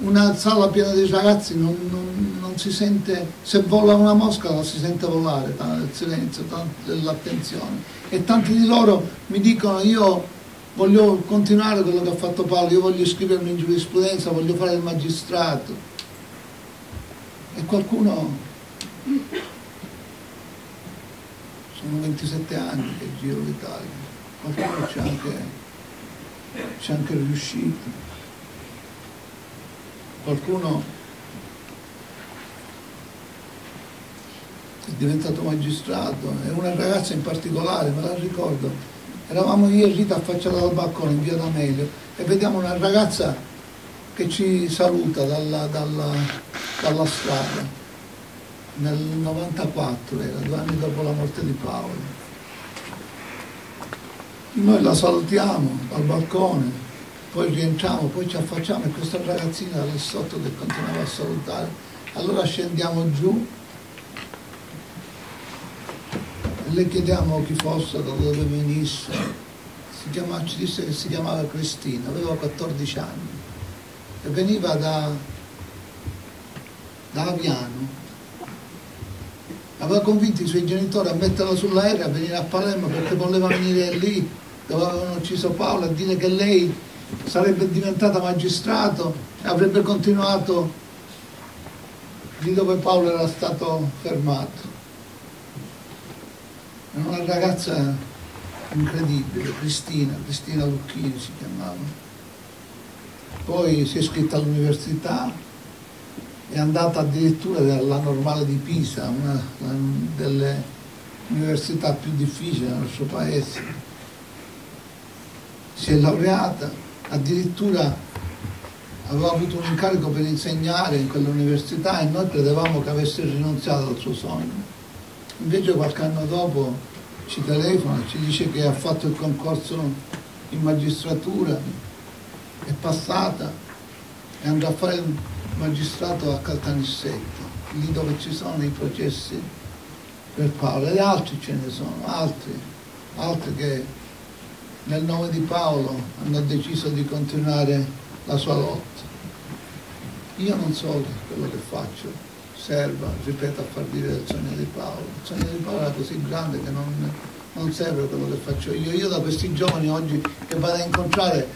una sala piena di ragazzi non, non, non si sente, se vola una mosca non si sente volare, tanto il silenzio, tanto l'attenzione. E tanti di loro mi dicono: io voglio continuare quello che ha fatto Paolo, io voglio iscrivermi in giurisprudenza, voglio fare il magistrato. E qualcuno, sono ventisette anni che giro l'Italia, qualcuno c'è anche, c'è anche riuscito. Qualcuno è diventato magistrato, e una ragazza in particolare, me la ricordo, eravamo io e Rita affacciata dal balcone in via D'Amelio e vediamo una ragazza che ci saluta dalla, dalla, dalla strada, nel novantaquattro era, due anni dopo la morte di Paolo. Noi la salutiamo dal balcone, poi rientriamo, poi ci affacciamo e questa ragazzina là sotto che continuava a salutare. Allora scendiamo giù e le chiediamo chi fosse, da dove venisse. Si chiamava, ci disse che si chiamava Cristina, aveva quattordici anni e veniva da, da Aviano. Aveva convinto i suoi genitori a metterla sull'aereo a venire a Palermo perché voleva venire lì dove avevano ucciso Paolo, a dire che lei sarebbe diventata magistrato e avrebbe continuato lì dove Paolo era stato fermato. Era una ragazza incredibile, Cristina, Cristina Lucchini si chiamava. Poi si è iscritta all'università, è andata addirittura alla Normale di Pisa, una delle università più difficili nel suo paese. Si è laureata, addirittura aveva avuto un incarico per insegnare in quell'università e noi credevamo che avesse rinunziato al suo sogno. Invece qualche anno dopo ci telefona, ci dice che ha fatto il concorso in magistratura, è passata e andrà a fare il magistrato a Caltanissetta, lì dove ci sono i processi per Paolo, e altri ce ne sono, altri, altri che nel nome di Paolo hanno deciso di continuare la sua lotta. Io non so che quello che faccio serva, ripeto, a far dire il sogno di Paolo. Il sogno di Paolo era così grande che non, non serve quello che faccio io. Io da questi giovani oggi che vado a incontrare,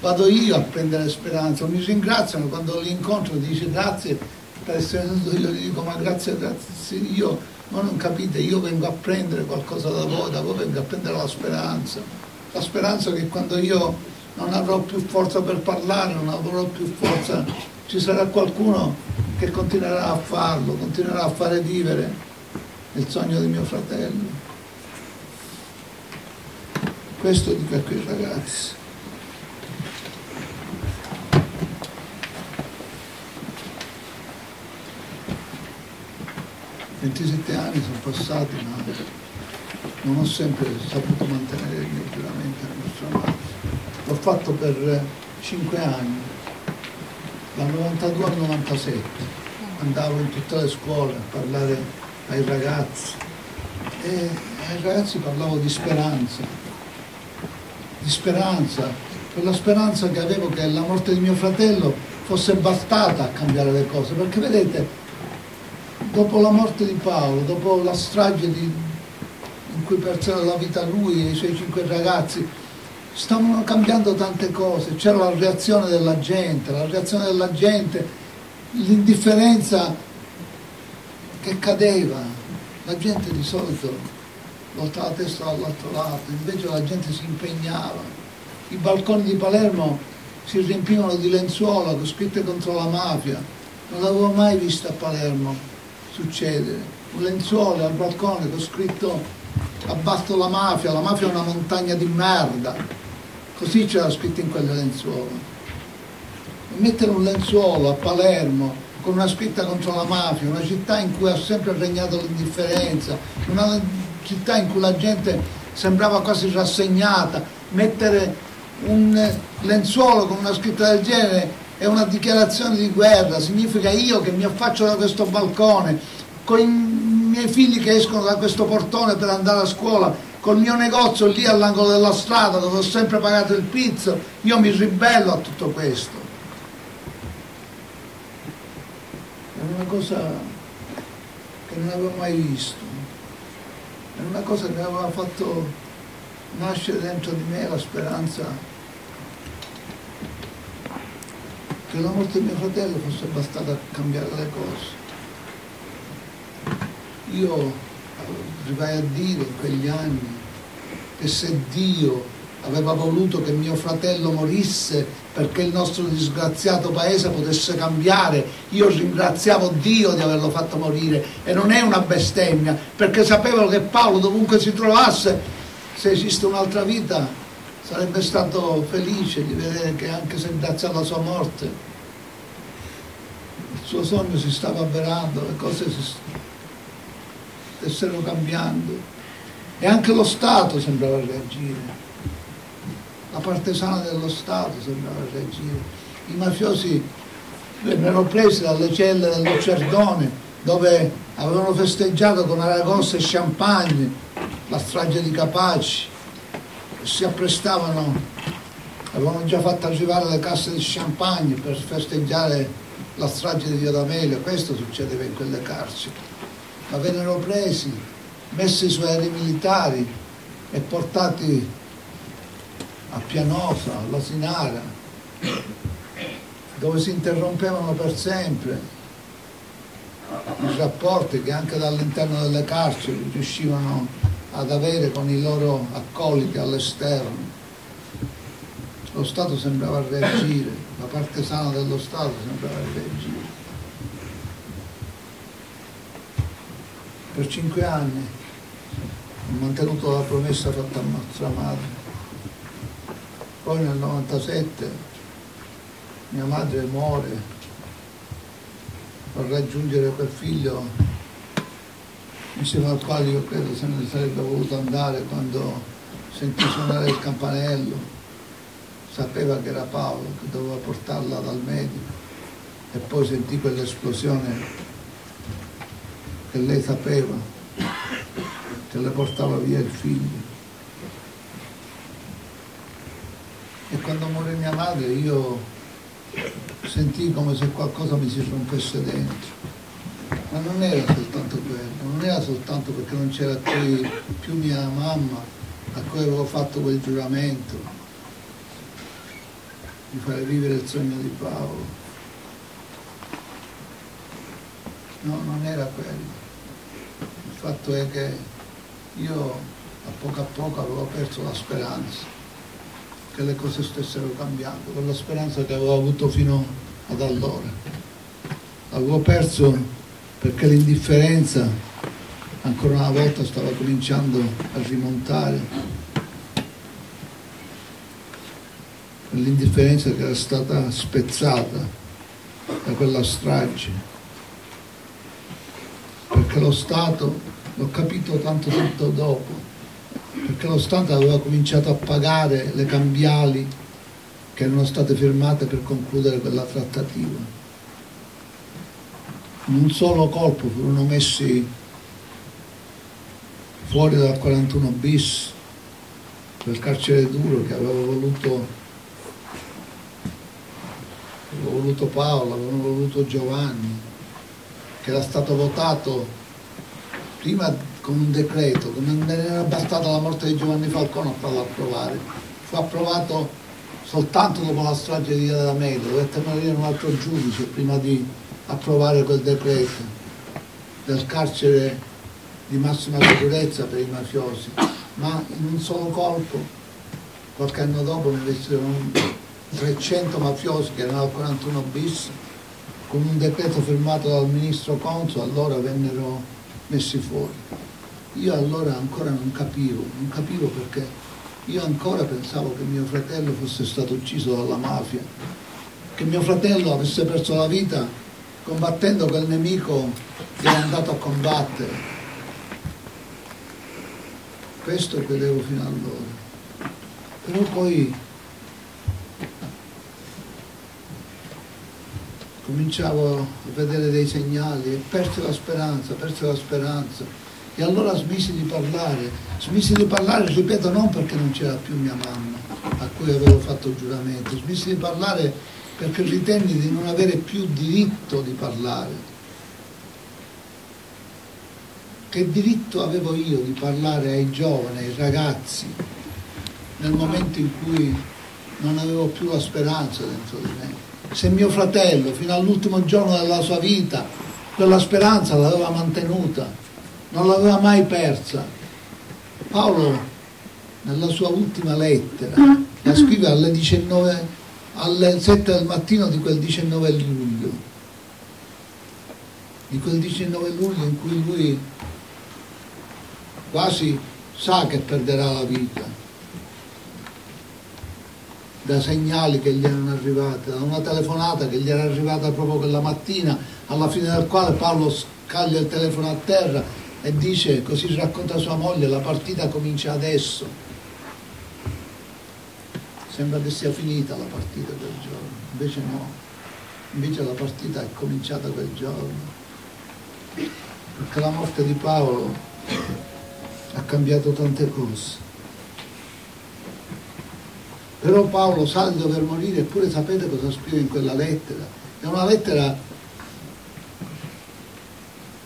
vado io a prendere speranza. Mi ringraziano quando li incontro, dice grazie per essere venuto, io gli dico ma grazie, grazie io, ma non capite, io vengo a prendere qualcosa da voi, da voi vengo a prendere la speranza, la speranza che quando io non avrò più forza per parlare, non avrò più forza, ci sarà qualcuno che continuerà a farlo, continuerà a fare vivere il sogno di mio fratello. Questo dico a quei ragazzi. ventisette anni sono passati, ma non ho sempre saputo mantenere il mio giuramento nella nostra madre. L'ho fatto per cinque anni, dal novantadue al novantasette. Andavo in tutte le scuole a parlare ai ragazzi e ai ragazzi parlavo di speranza, di speranza, quella speranza che avevo che la morte di mio fratello fosse bastata a cambiare le cose, perché vedete, dopo la morte di Paolo, dopo la strage di, in cui persero la vita lui e i suoi cinque ragazzi, stavano cambiando tante cose, c'era la reazione della gente, la reazione della gente, l'indifferenza che cadeva, la gente di solito voltava la testa dall'altro lato, invece la gente si impegnava, i balconi di Palermo si riempivano di lenzuola scritte contro la mafia, non l'avevo mai vista a Palermo succedere, un lenzuolo al balcone con scritto abbatto la mafia, la mafia è una montagna di merda, così c'era scritto in quel lenzuolo. E mettere un lenzuolo a Palermo con una scritta contro la mafia, una città in cui ha sempre regnato l'indifferenza, una città in cui la gente sembrava quasi rassegnata, mettere un lenzuolo con una scritta del genere è una dichiarazione di guerra, significa io che mi affaccio da questo balcone, con i miei figli che escono da questo portone per andare a scuola, col mio negozio lì all'angolo della strada dove ho sempre pagato il pizzo, io mi ribello a tutto questo. È una cosa che non avevo mai visto, è una cosa che aveva fatto nascere dentro di me la speranza che la morte di mio fratello fosse bastata a cambiare le cose. Io arrivai a dire in quegli anni che se Dio aveva voluto che mio fratello morisse perché il nostro disgraziato paese potesse cambiare, io ringraziavo Dio di averlo fatto morire, e non è una bestemmia, perché sapevo che Paolo dovunque si trovasse, se esiste un'altra vita, sarebbe stato felice di vedere che anche se grazie alla sua morte il suo sogno si stava avverando, le cose si stessero cambiando, e anche lo Stato sembrava reagire, la parte sana dello Stato sembrava reagire, i mafiosi vennero presi dalle celle dell'Occerdone dove avevano festeggiato con aragosta e champagne la strage di Capaci, si apprestavano, avevano già fatto arrivare le casse di champagne per festeggiare la strage di Via D'Amelio, questo succedeva in quelle carceri, ma vennero presi, messi su aerei militari e portati a Pianosa, all'Asinara, dove si interrompevano per sempre i rapporti che anche dall'interno delle carceri riuscivano ad avere con i loro accoliti all'esterno. Lo Stato sembrava reagire, la parte sana dello Stato sembrava reagire. Per cinque anni ho mantenuto la promessa fatta a nostra madre. Poi nel novantasette mia madre muore per raggiungere quel figlio insieme al quale io credo se ne sarebbe voluto andare. Quando sentì suonare il campanello sapeva che era Paolo che doveva portarla dal medico, e poi sentì quell'esplosione che lei sapeva che le portava via il figlio. E quando morì mia madre io sentii come se qualcosa mi si rompesse dentro. Ma non era soltanto quello, non era soltanto perché non c'era qui più mia mamma a cui avevo fatto quel giuramento di fare vivere il sogno di Paolo. No, non era quello. Il fatto è che io a poco a poco avevo perso la speranza che le cose stessero cambiando, quella speranza che avevo avuto fino ad allora. L'avevo perso perché l'indifferenza ancora una volta stava cominciando a rimontare. L'indifferenza che era stata spezzata da quella strage, perché lo Stato, l'ho capito tanto tanto dopo, perché lo Stato aveva cominciato a pagare le cambiali che erano state firmate per concludere quella trattativa. In un solo colpo furono messi fuori dal quarantuno bis, quel carcere duro che aveva voluto avevano voluto Paolo, avevano voluto Giovanni, che era stato votato prima con un decreto, che non era bastata la morte di Giovanni Falcone a farlo approvare. Fu approvato soltanto dopo la strage di Via D'Amelio, dovette morire un altro giudice prima di approvare quel decreto del carcere di massima sicurezza per i mafiosi, ma in un solo colpo, qualche anno dopo, ne vissero trecento mafiosi che erano al quarantuno bis, con un decreto firmato dal ministro Conso, allora vennero messi fuori. Io allora ancora non capivo, non capivo perché io ancora pensavo che mio fratello fosse stato ucciso dalla mafia, che mio fratello avesse perso la vita combattendo quel nemico che era andato a combattere. Questo credevo fino allora. Però poi cominciavo a vedere dei segnali e persi la speranza, persi la speranza e allora smisi di parlare, smisi di parlare, ripeto, non perché non c'era più mia mamma a cui avevo fatto il giuramento, smisi di parlare perché ritenni di non avere più diritto di parlare. Che diritto avevo io di parlare ai giovani, ai ragazzi, nel momento in cui non avevo più la speranza dentro di me? Se mio fratello fino all'ultimo giorno della sua vita quella speranza l'aveva mantenuta, non l'aveva mai persa. Paolo nella sua ultima lettera la scrive alle, diciannove, alle sette del mattino di quel diciannove luglio, di quel diciannove luglio in cui lui quasi sa che perderà la vita, da segnali che gli erano arrivati, da una telefonata che gli era arrivata proprio quella mattina, alla fine del quale Paolo scaglia il telefono a terra e dice, così racconta sua moglie, la partita comincia adesso. Sembra che sia finita la partita quel giorno, invece no, invece la partita è cominciata quel giorno, perché la morte di Paolo ha cambiato tante cose. Però Paolo sa di dover morire, eppure sapete cosa scrive in quella lettera? È una lettera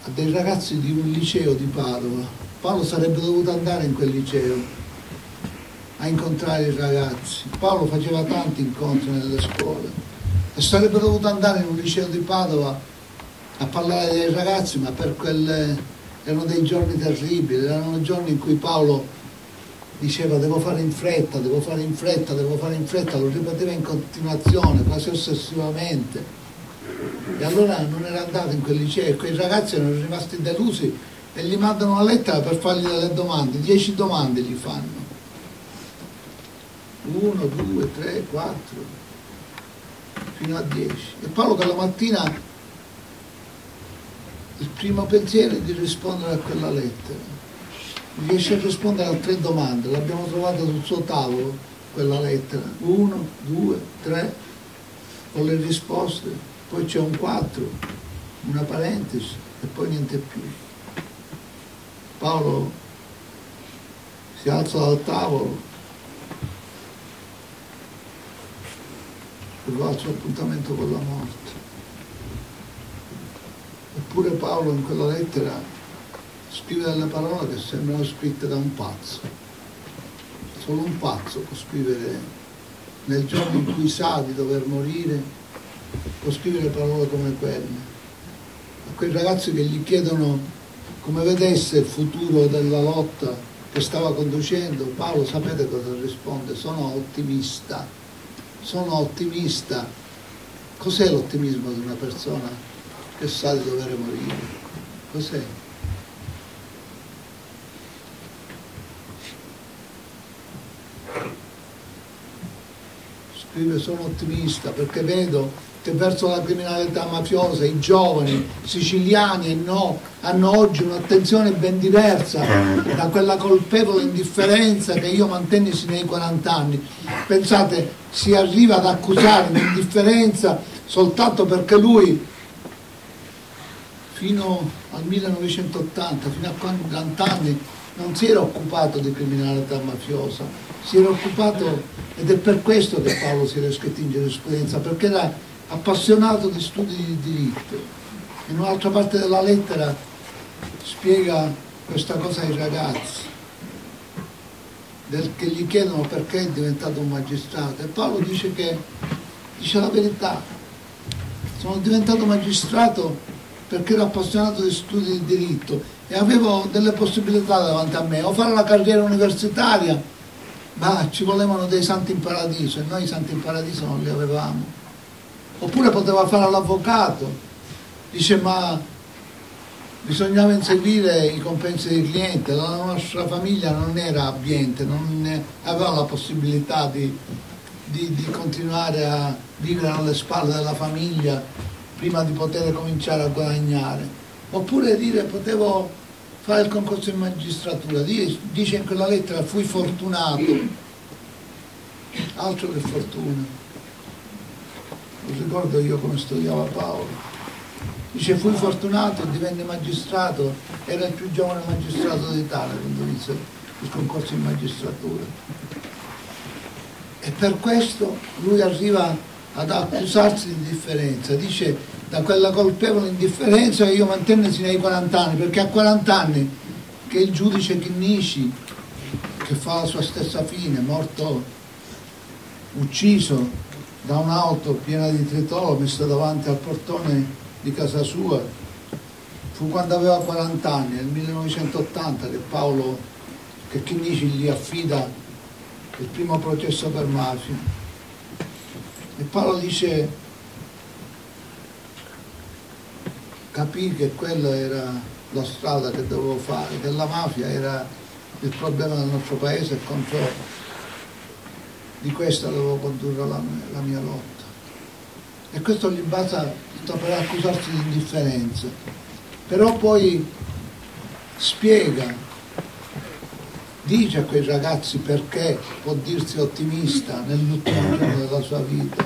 a dei ragazzi di un liceo di Padova. Paolo sarebbe dovuto andare in quel liceo a incontrare i ragazzi. Paolo faceva tanti incontri nelle scuole e sarebbe dovuto andare in un liceo di Padova a parlare dei ragazzi, ma per quelle erano dei giorni terribili, erano giorni in cui Paolo diceva devo fare in fretta, devo fare in fretta, devo fare in fretta, lo ripeteva in continuazione, quasi ossessivamente. E allora non era andato in quel liceo e quei ragazzi erano rimasti delusi e gli mandano una lettera per fargli delle domande, dieci domande gli fanno. Uno, due, tre, quattro, fino a dieci. E Paolo quella mattina il primo pensiero è di rispondere a quella lettera. Riesce a rispondere a tre domande, l'abbiamo trovata sul suo tavolo, quella lettera, uno, due, tre, con le risposte, poi c'è un quattro, una parentesi e poi niente più. Paolo si alza dal tavolo e va al suo appuntamento con la morte. Eppure Paolo in quella lettera scrive delle parole che sembrano scritte da un pazzo. Solo un pazzo può scrivere, nel giorno in cui sa di dover morire, può scrivere parole come quelle. quei ragazzi che gli chiedono come vedesse il futuro della lotta che stava conducendo, Paolo sapete cosa risponde? Sono ottimista, sono ottimista. Cos'è l'ottimismo di una persona che sa di dover morire? Cos'è? Scrive sono ottimista perché vedo che verso la criminalità mafiosa i giovani siciliani e no, hanno oggi un'attenzione ben diversa da quella colpevole indifferenza che io mantenni sino ai quaranta anni. Pensate, si arriva ad accusare l'indifferenza soltanto perché lui fino al millenovecentottanta, fino a quaranta anni, non si era occupato di criminalità mafiosa, si era occupato, ed è per questo che Paolo si era iscritto in giurisprudenza, perché era appassionato di studi di diritto. In un'altra parte della lettera spiega questa cosa ai ragazzi del, che gli chiedono perché è diventato un magistrato, e Paolo dice che dice la verità: sono diventato magistrato perché ero appassionato di studi di diritto e avevo delle possibilità davanti a me, o fare la carriera universitaria, ma ci volevano dei santi in paradiso e noi i santi in paradiso non li avevamo. Oppure poteva fare l'avvocato, dice, ma bisognava inseguire i compensi dei clienti, la nostra famiglia non era abbiente, non aveva la possibilità di, di, di continuare a vivere alle spalle della famiglia prima di poter cominciare a guadagnare. Oppure dire, potevo fare il concorso in magistratura, dice in quella lettera, fui fortunato, altro che fortuna. Non ricordo io come studiava Paolo. Dice, fui fortunato, divenne magistrato, era il più giovane magistrato d'Italia quando vinse il concorso in magistratura. E per questo lui arriva ad accusarsi di indifferenza. Dice, da quella colpevole indifferenza che io mantenni sino ai quaranta anni, perché a quaranta anni che il giudice Chinnici, che fa la sua stessa fine, morto, ucciso da un'auto piena di tritolo messa davanti al portone di casa sua, fu quando aveva quaranta anni, nel millenovecentottanta, che Paolo, che Chinnici gli affida il primo processo per mafia. E Paolo dice, capì che quella era la strada che dovevo fare, che la mafia era il problema del nostro paese e contro di questa dovevo condurre la, la mia lotta. E questo gli basta per accusarsi di indifferenza. Però poi spiega, dice a quei ragazzi perché può dirsi ottimista nell'ultimo giorno della sua vita.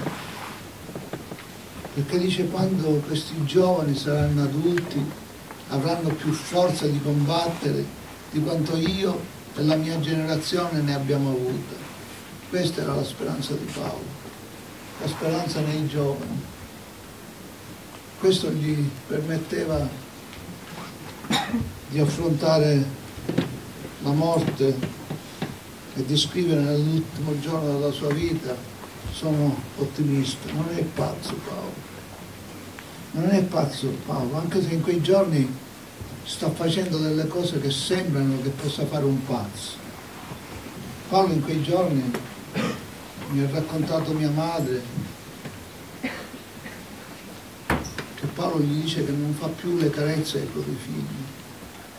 Perché dice, quando questi giovani saranno adulti avranno più forza di combattere di quanto io e la mia generazione ne abbiamo avuta. Questa era la speranza di Paolo, la speranza nei giovani. Questo gli permetteva di affrontare la morte e di scrivere nell'ultimo giorno della sua vita, sono ottimista. Non è pazzo Paolo, non è pazzo Paolo, anche se in quei giorni sta facendo delle cose che sembrano che possa fare un pazzo. Paolo in quei giorni, mi ha raccontato mia madre, che Paolo gli dice che non fa più le carezze ai propri figli,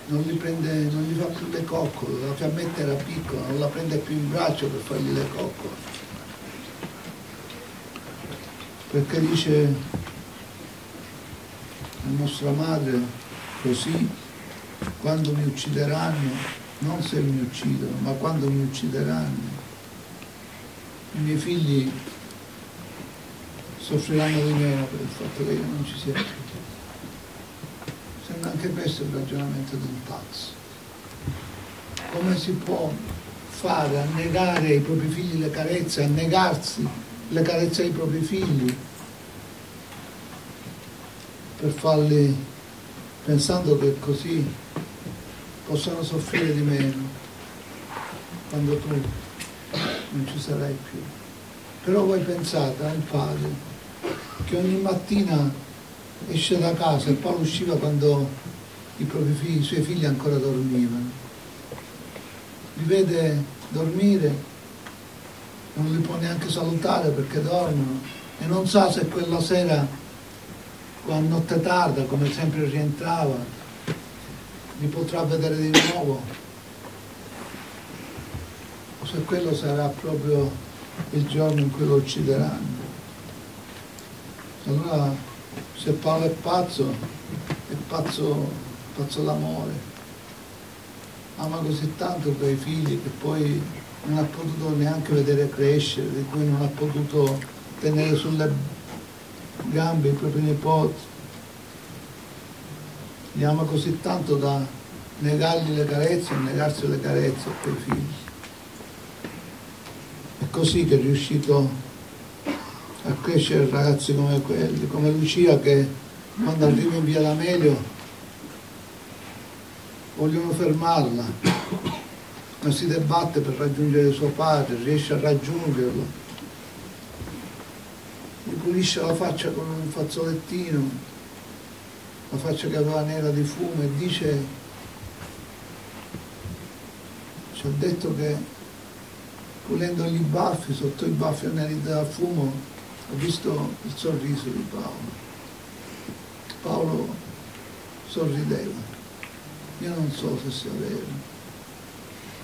non li prende, non gli fa più le coccole, la Fiammetta era piccola, non la prende più in braccio per fargli le coccole, perché dice la nostra madre, così, quando mi uccideranno, non se mi uccidono, ma quando mi uccideranno, i miei figli soffriranno di meno per il fatto che io non ci sia più. Sembra anche questo il ragionamento di un pazzo. Come si può fare a negare ai propri figli le carezze, a negarsi le carezze ai propri figli per farli, pensando che così possano soffrire di meno quando tu non ci sarai più. Però voi pensate al padre che ogni mattina esce da casa e Paolo usciva quando i, propri figli, i suoi figli ancora dormivano. Li vede dormire, non li può neanche salutare perché dormono e non sa se quella sera, a notte tarda, come sempre rientrava, li potrà vedere di nuovo. Se quello sarà proprio il giorno in cui lo uccideranno. Allora, se Paolo è pazzo, è pazzo, pazzo d'amore. Ama così tanto quei figli che poi non ha potuto neanche vedere crescere, di cui non ha potuto tenere sulle gambe i propri nipoti. Li ama così tanto da negargli le carezze e negarsi le carezze a quei figli. È così che è riuscito a crescere ragazzi come quelli, come Lucia, che quando arriva in Via D'Amelio vogliono fermarla, ma si debatte per raggiungere suo padre, riesce a raggiungerlo, gli pulisce la faccia con un fazzolettino, la faccia che aveva nera di fumo, e dice, ci ha detto che pulendogli i baffi, sotto i baffi anelli da fumo, ho visto il sorriso di Paolo. Paolo sorrideva. Io non so se sia vero.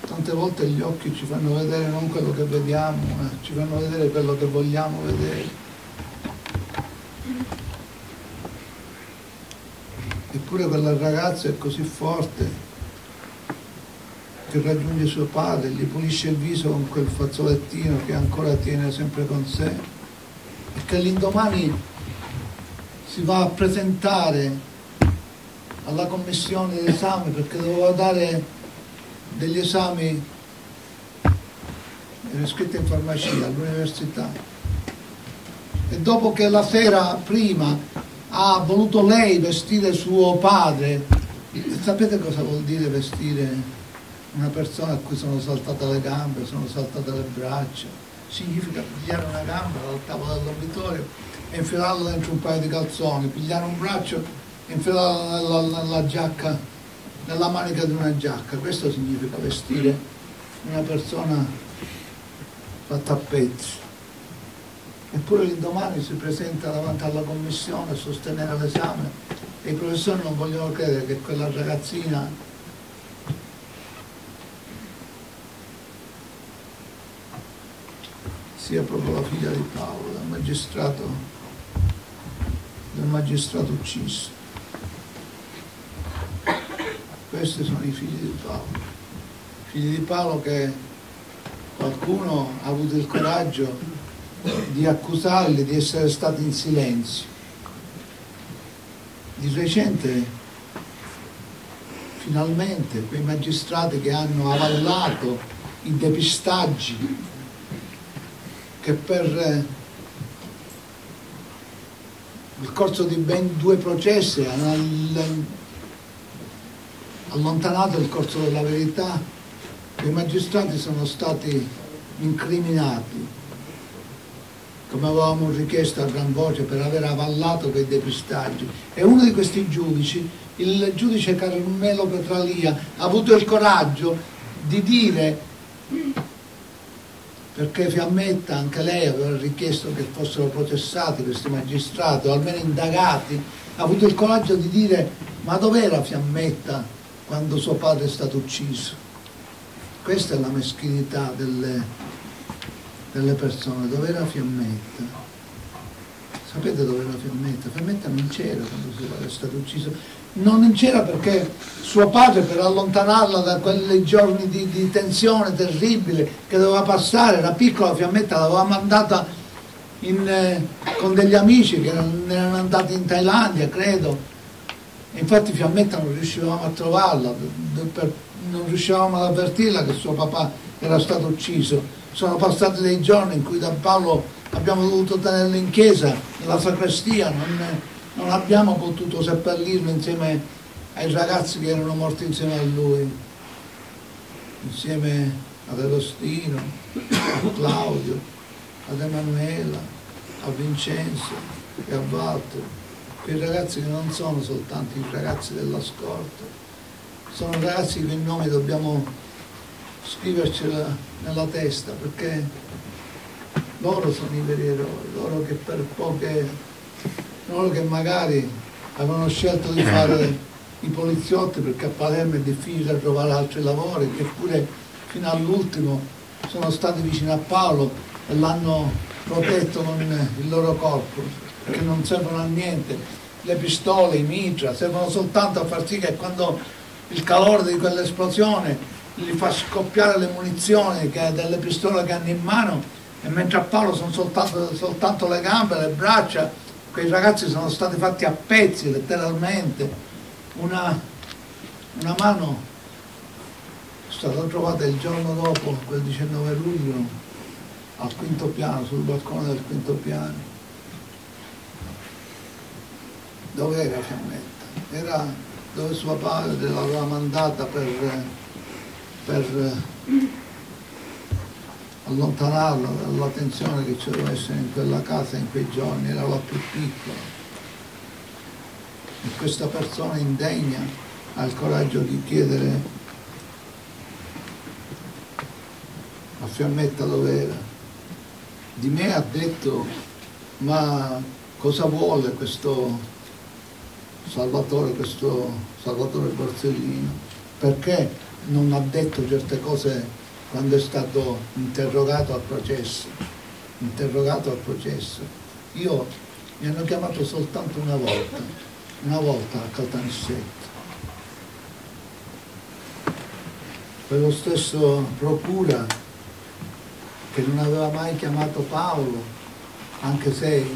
Tante volte gli occhi ci fanno vedere non quello che vediamo, ma ci fanno vedere quello che vogliamo vedere. Eppure quella ragazza è così forte, che raggiunge suo padre, gli pulisce il viso con quel fazzolettino che ancora tiene sempre con sé, e che l'indomani si va a presentare alla commissione d'esame perché doveva dare degli esami, era iscritta in farmacia all'università, e dopo che la sera prima ha voluto lei vestire suo padre, sapete cosa vuol dire vestire una persona a cui sono saltate le gambe, sono saltate le braccia? Significa pigliare una gamba dal tavolo dell'obitorio e infilarla dentro un paio di calzoni, pigliare un braccio e infilarla nella, nella giacca, nella manica di una giacca. Questo significa vestire una persona fatta a pezzi. Eppure l'indomani si presenta davanti alla commissione a sostenere l'esame e i professori non vogliono credere che quella ragazzina sia proprio la figlia di Paolo, del magistrato, del magistrato ucciso. Questi sono i figli di Paolo. Figli di Paolo che qualcuno ha avuto il coraggio di accusarli di essere stati in silenzio. Di recente, finalmente, quei magistrati che hanno avallato i depistaggi che per il corso di ben due processi hanno allontanato il corso della verità, i magistrati sono stati incriminati, come avevamo richiesto a gran voce, per aver avallato quei depistaggi. E uno di questi giudici, il giudice Carmelo Petralia, ha avuto il coraggio di dire, perché Fiammetta, anche lei, aveva richiesto che fossero processati questi magistrati, o almeno indagati, ha avuto il coraggio di dire, ma dov'era Fiammetta quando suo padre è stato ucciso? Questa è la meschinità delle, delle persone, dov'era Fiammetta? Sapete dov'era Fiammetta? Fiammetta non c'era quando suo padre è stato ucciso, non c'era perché suo padre, per allontanarla da quei giorni di, di tensione terribile che doveva passare, la piccola Fiammetta l'aveva mandata in, eh, con degli amici che erano, erano andati in Thailandia, credo, e infatti Fiammetta non riuscivamo a trovarla, per, non riuscivamo ad avvertirla che suo papà era stato ucciso. Sono passati dei giorni in cui da Paolo abbiamo dovuto tenerlo in chiesa, nella sacrestia, non è, non abbiamo potuto seppellirlo insieme ai ragazzi che erano morti insieme a lui, insieme ad Agostino, a Claudio, ad Emanuela, a Vincenzo e a Walter. quei ragazzi che non sono soltanto i ragazzi della scorta, sono ragazzi che noi dobbiamo scrivercela nella testa, perché loro sono i veri eroi, loro che per poche, loro che magari avevano scelto di fare i poliziotti perché a Palermo è difficile trovare altri lavori, che pure fino all'ultimo sono stati vicini a Paolo e l'hanno protetto con il loro corpo, perché non servono a niente, le pistole, i mitra, servono soltanto a far sì che quando il calore di quell'esplosione gli fa scoppiare le munizioni che, delle pistole che hanno in mano, e mentre a Paolo sono soltanto, soltanto le gambe, le braccia, quei ragazzi sono stati fatti a pezzi letteralmente. Una, una mano è stata trovata il giorno dopo, quel diciannove luglio, al quinto piano, sul balcone del quinto piano. Dove era Fiammetta? Era dove suo padre l'aveva mandata per, per allontanarla dalla tensione che ci doveva essere in quella casa in quei giorni, era la più piccola. E questa persona indegna ha il coraggio di chiedere a Fiammetta dov'era. Di me ha detto: ma cosa vuole questo Salvatore, questo Salvatore Borsellino? Perché non ha detto certe cose quando è stato interrogato al processo? Interrogato al processo. Io mi hanno chiamato soltanto una volta. Una volta a Caltanissetta, quello stesso procura che non aveva mai chiamato Paolo, anche se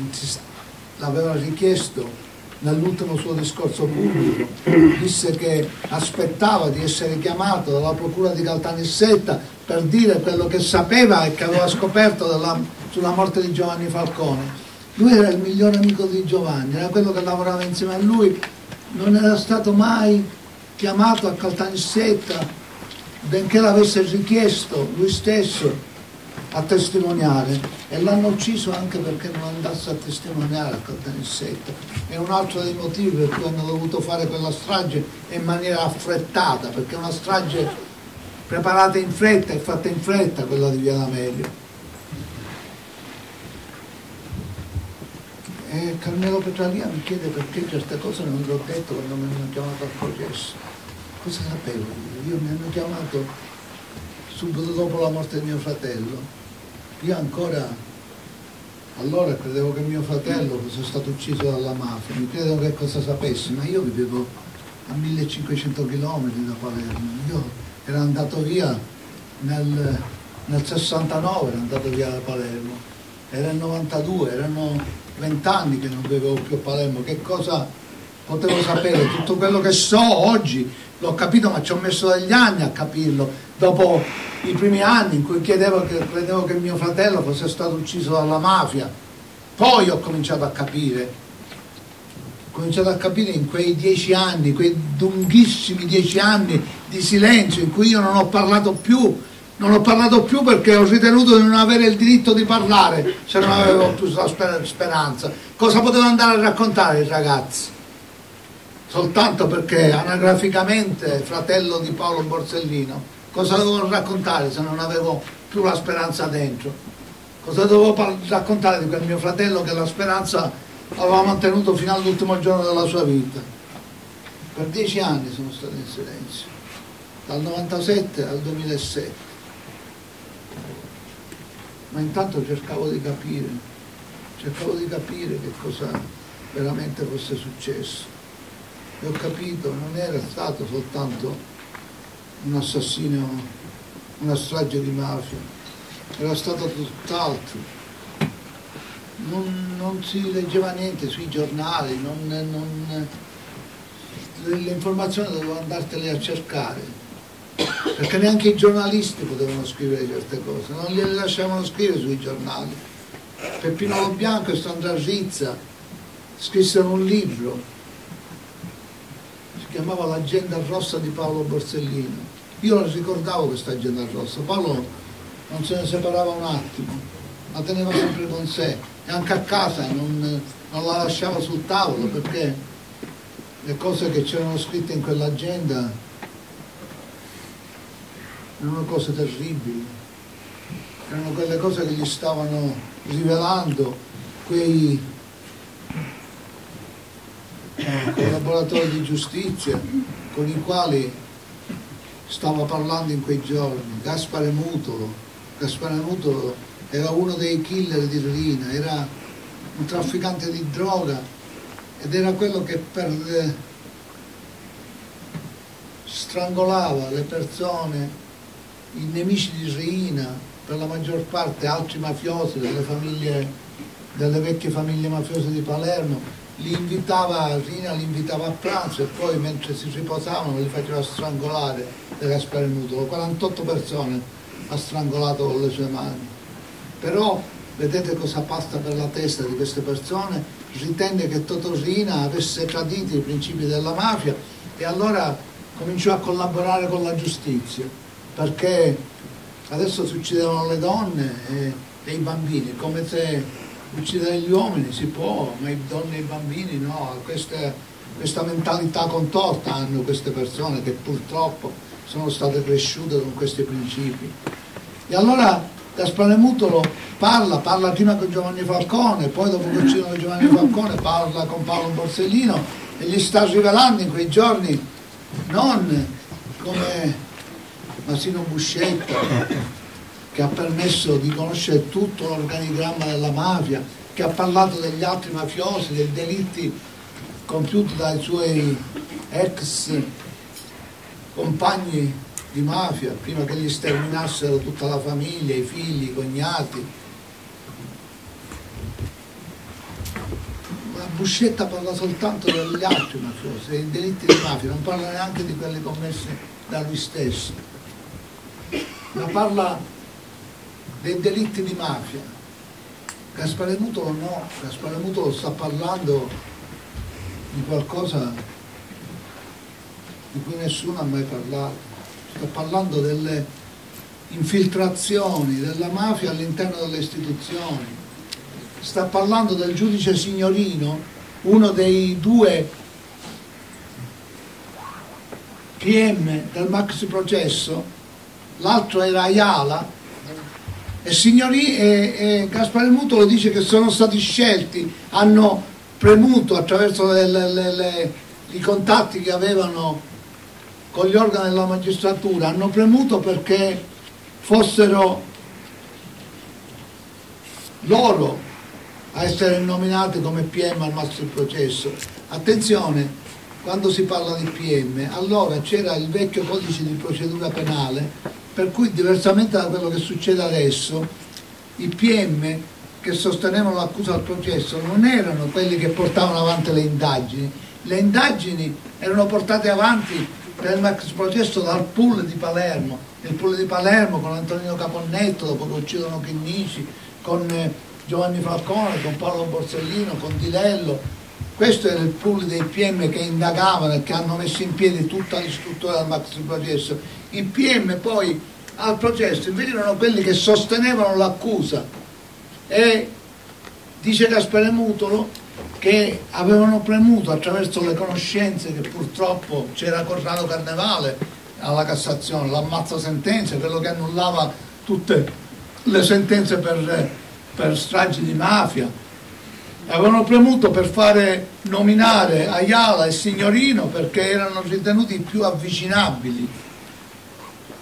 l'aveva richiesto nell'ultimo suo discorso pubblico, disse che aspettava di essere chiamato dalla procura di Caltanissetta per dire quello che sapeva e che aveva scoperto della, sulla morte di Giovanni Falcone. Lui era il migliore amico di Giovanni, era quello che lavorava insieme a lui, non era stato mai chiamato a Caltanissetta, benché l'avesse richiesto lui stesso a testimoniare, e l'hanno ucciso anche perché non andasse a testimoniare a Caltanissetta. È un altro dei motivi per cui hanno dovuto fare quella strage in maniera affrettata, perché è una strage preparata in fretta e fatta in fretta quella di Via D'Amelio. E Carmelo Petralia mi chiede perché certe cose non le ho detto quando mi hanno chiamato al processo. Cosa sapevo io? Io mi hanno chiamato subito dopo la morte di mio fratello. Io ancora, allora credevo che mio fratello fosse stato ucciso dalla mafia, mi credevo che cosa sapessi, ma io vivevo a millecinquecento chilometri da Palermo. Io ero andato via nel, nel sessantanove, ero andato via da Palermo, era il novantadue, erano vent'anni che non vivevo più a Palermo. Che cosa potevo sapere? Tutto quello che so oggi l'ho capito, ma ci ho messo degli anni a capirlo, dopo i primi anni in cui chiedevo che, credevo che mio fratello fosse stato ucciso dalla mafia. Poi ho cominciato a capire, ho cominciato a capire in quei dieci anni, quei lunghissimi dieci anni di silenzio in cui io non ho parlato più. Non ho parlato più perché ho ritenuto di non avere il diritto di parlare, se non avevo più la speranza. Cosa potevo andare a raccontare ai ragazzi? Soltanto perché anagraficamente fratello di Paolo Borsellino, cosa dovevo raccontare se non avevo più la speranza dentro? Cosa dovevo raccontare di quel mio fratello che la speranza aveva mantenuto fino all'ultimo giorno della sua vita? Per dieci anni sono stato in silenzio, dal novantasette al duemilasette. Ma intanto cercavo di capire, cercavo di capire che cosa veramente fosse successo. E ho capito, non era stato soltanto un assassino, una strage di mafia, era stato tutt'altro. Non, non si leggeva niente sui giornali, non, non, le, le informazioni dovevo andartele a cercare, perché neanche i giornalisti potevano scrivere certe cose, non le lasciavano scrivere sui giornali. Peppino Lo Bianco e Sandra Rizza scrissero un libro, si chiamava L'agenda rossa di Paolo Borsellino. Io la ricordavo questa agenda rossa, Paolo non se ne separava un attimo, la teneva sempre con sé e anche a casa non, non la lasciava sul tavolo, perché le cose che c'erano scritte in quell'agenda erano cose terribili, erano quelle cose che gli stavano rivelando quei eh, collaboratori di giustizia con i quali stava parlando in quei giorni. Gaspare Mutolo, Gaspare Mutolo era uno dei killer di Riina, era un trafficante di droga ed era quello che per, eh, strangolava le persone, i nemici di Riina, per la maggior parte altri mafiosi delle, famiglie, delle vecchie famiglie mafiose di Palermo. Li invitava, Riina li invitava a pranzo e poi mentre si riposavano li faceva strangolare da Gaspare Mutolo. quarantotto persone ha strangolato con le sue mani. Però vedete cosa passa per la testa di queste persone? Ritenne che Totò Riina avesse tradito i principi della mafia e allora cominciò a collaborare con la giustizia, perché adesso si uccidono le donne e, e i bambini, come se... uccidere gli uomini si può, ma i donne e i bambini no. Questa, questa mentalità contorta hanno queste persone che purtroppo sono state cresciute con questi principi. E allora Gaspare Mutolo parla, parla prima con Giovanni Falcone, poi dopo che uccidono Giovanni Falcone parla con Paolo Borsellino e gli sta rivelando in quei giorni, non come Masino Buscetta, che ha permesso di conoscere tutto l'organigramma della mafia, che ha parlato degli altri mafiosi, dei delitti compiuti dai suoi ex compagni di mafia, prima che gli sterminassero tutta la famiglia, i figli, i cognati. Ma Buscetta parla soltanto degli altri mafiosi, dei delitti di mafia, non parla neanche di quelli commessi da lui stesso, ma parla dei delitti di mafia. Gaspare Mutolo no, Gaspare Mutolo sta parlando di qualcosa di cui nessuno ha mai parlato, sta parlando delle infiltrazioni della mafia all'interno delle istituzioni, sta parlando del giudice Signorino, uno dei due P M del maxi processo, l'altro era Ayala. E, signori, e, e Gaspare Mutolo dice che sono stati scelti, hanno premuto attraverso le, le, le, i contatti che avevano con gli organi della magistratura, hanno premuto perché fossero loro a essere nominati come P M al massimo processo. Attenzione, quando si parla di P M, allora c'era il vecchio codice di procedura penale, per cui diversamente da quello che succede adesso, i P M che sostenevano l'accusa al processo non erano quelli che portavano avanti le indagini, le indagini erano portate avanti per il processo dal pool di Palermo, il pool di Palermo con Antonino Caponnetto, dopo che uccidono Chinnici, con Giovanni Falcone, con Paolo Borsellino, con Dilello. Questo era il pool dei P M che indagavano e che hanno messo in piedi tutta l'istruttura del maxi processo. I P M poi al processo invece erano quelli che sostenevano l'accusa e dice Gaspare Mutolo che avevano premuto attraverso le conoscenze, che purtroppo c'era Corrado Carnevale alla Cassazione, l'ammazza sentenze, quello che annullava tutte le sentenze per, per stragi di mafia. Avevano premuto per fare nominare Ayala e Signorino perché erano ritenuti più avvicinabili,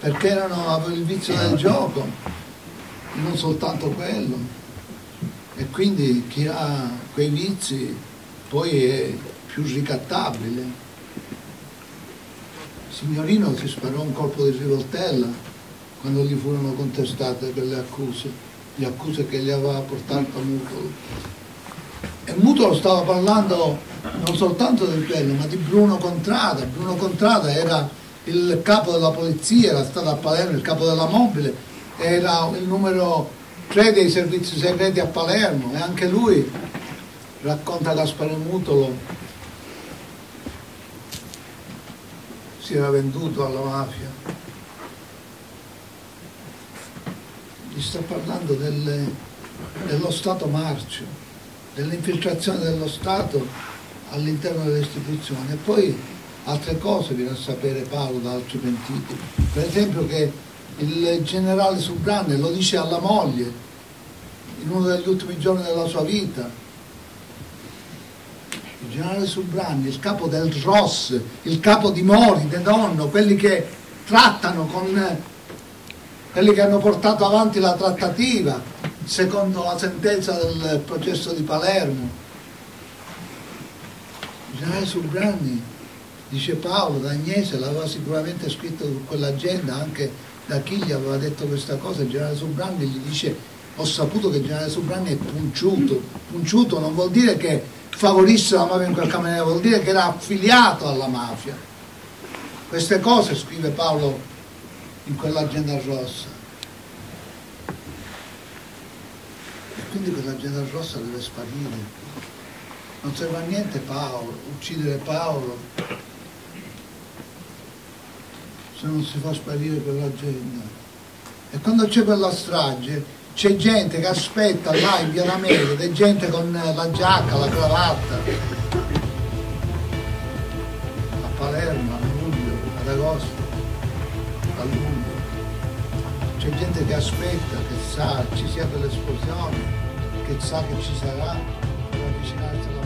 perché erano, avevano il vizio del gioco, non soltanto quello, e quindi chi ha quei vizi poi è più ricattabile. Signorino si sparò un colpo di rivoltella quando gli furono contestate quelle accuse, le accuse che gli aveva portato a Mutolo. E Mutolo stava parlando non soltanto di quello, ma di Bruno Contrada. Bruno Contrada era il capo della polizia, era stato a Palermo il capo della mobile, era il numero tre dei servizi segreti a Palermo, e anche lui, racconta Gaspare Mutolo, si era venduto alla mafia. Gli sta parlando delle dello Stato marcio, dell'infiltrazione dello Stato all'interno delle istituzioni. E poi altre cose viene a sapere Paolo da altri pentiti, per esempio che il generale Subrani lo dice alla moglie in uno degli ultimi giorni della sua vita. Il generale Subrani, il capo del R O S, il capo di Mori, De Donno, quelli che trattano con quelli che hanno portato avanti la trattativa secondo la sentenza del processo di Palermo. Il generale Subrani, dice Paolo, D'Agnese l'aveva sicuramente scritto su quell'agenda, anche da chi gli aveva detto questa cosa. Il generale Subrani gli dice: ho saputo che il generale Subrani è punciuto. Punciuto non vuol dire che favorisse la mafia in qualche maniera, vuol dire che era affiliato alla mafia. Queste cose scrive Paolo in quell'agenda rossa. E quindi quell'agenda rossa deve sparire. Non serve a niente Paolo, uccidere Paolo, se non si fa sparire quell'agenda. E quando c'è quella strage, c'è gente che aspetta là in Via D'Amelio, c'è gente con la giacca, la cravatta. A Palermo, a luglio, ad agosto, a luglio. C'è gente che aspetta, che sa, ci sia quell'esplosione, che sa che ci sarà, per avvicinarsi alla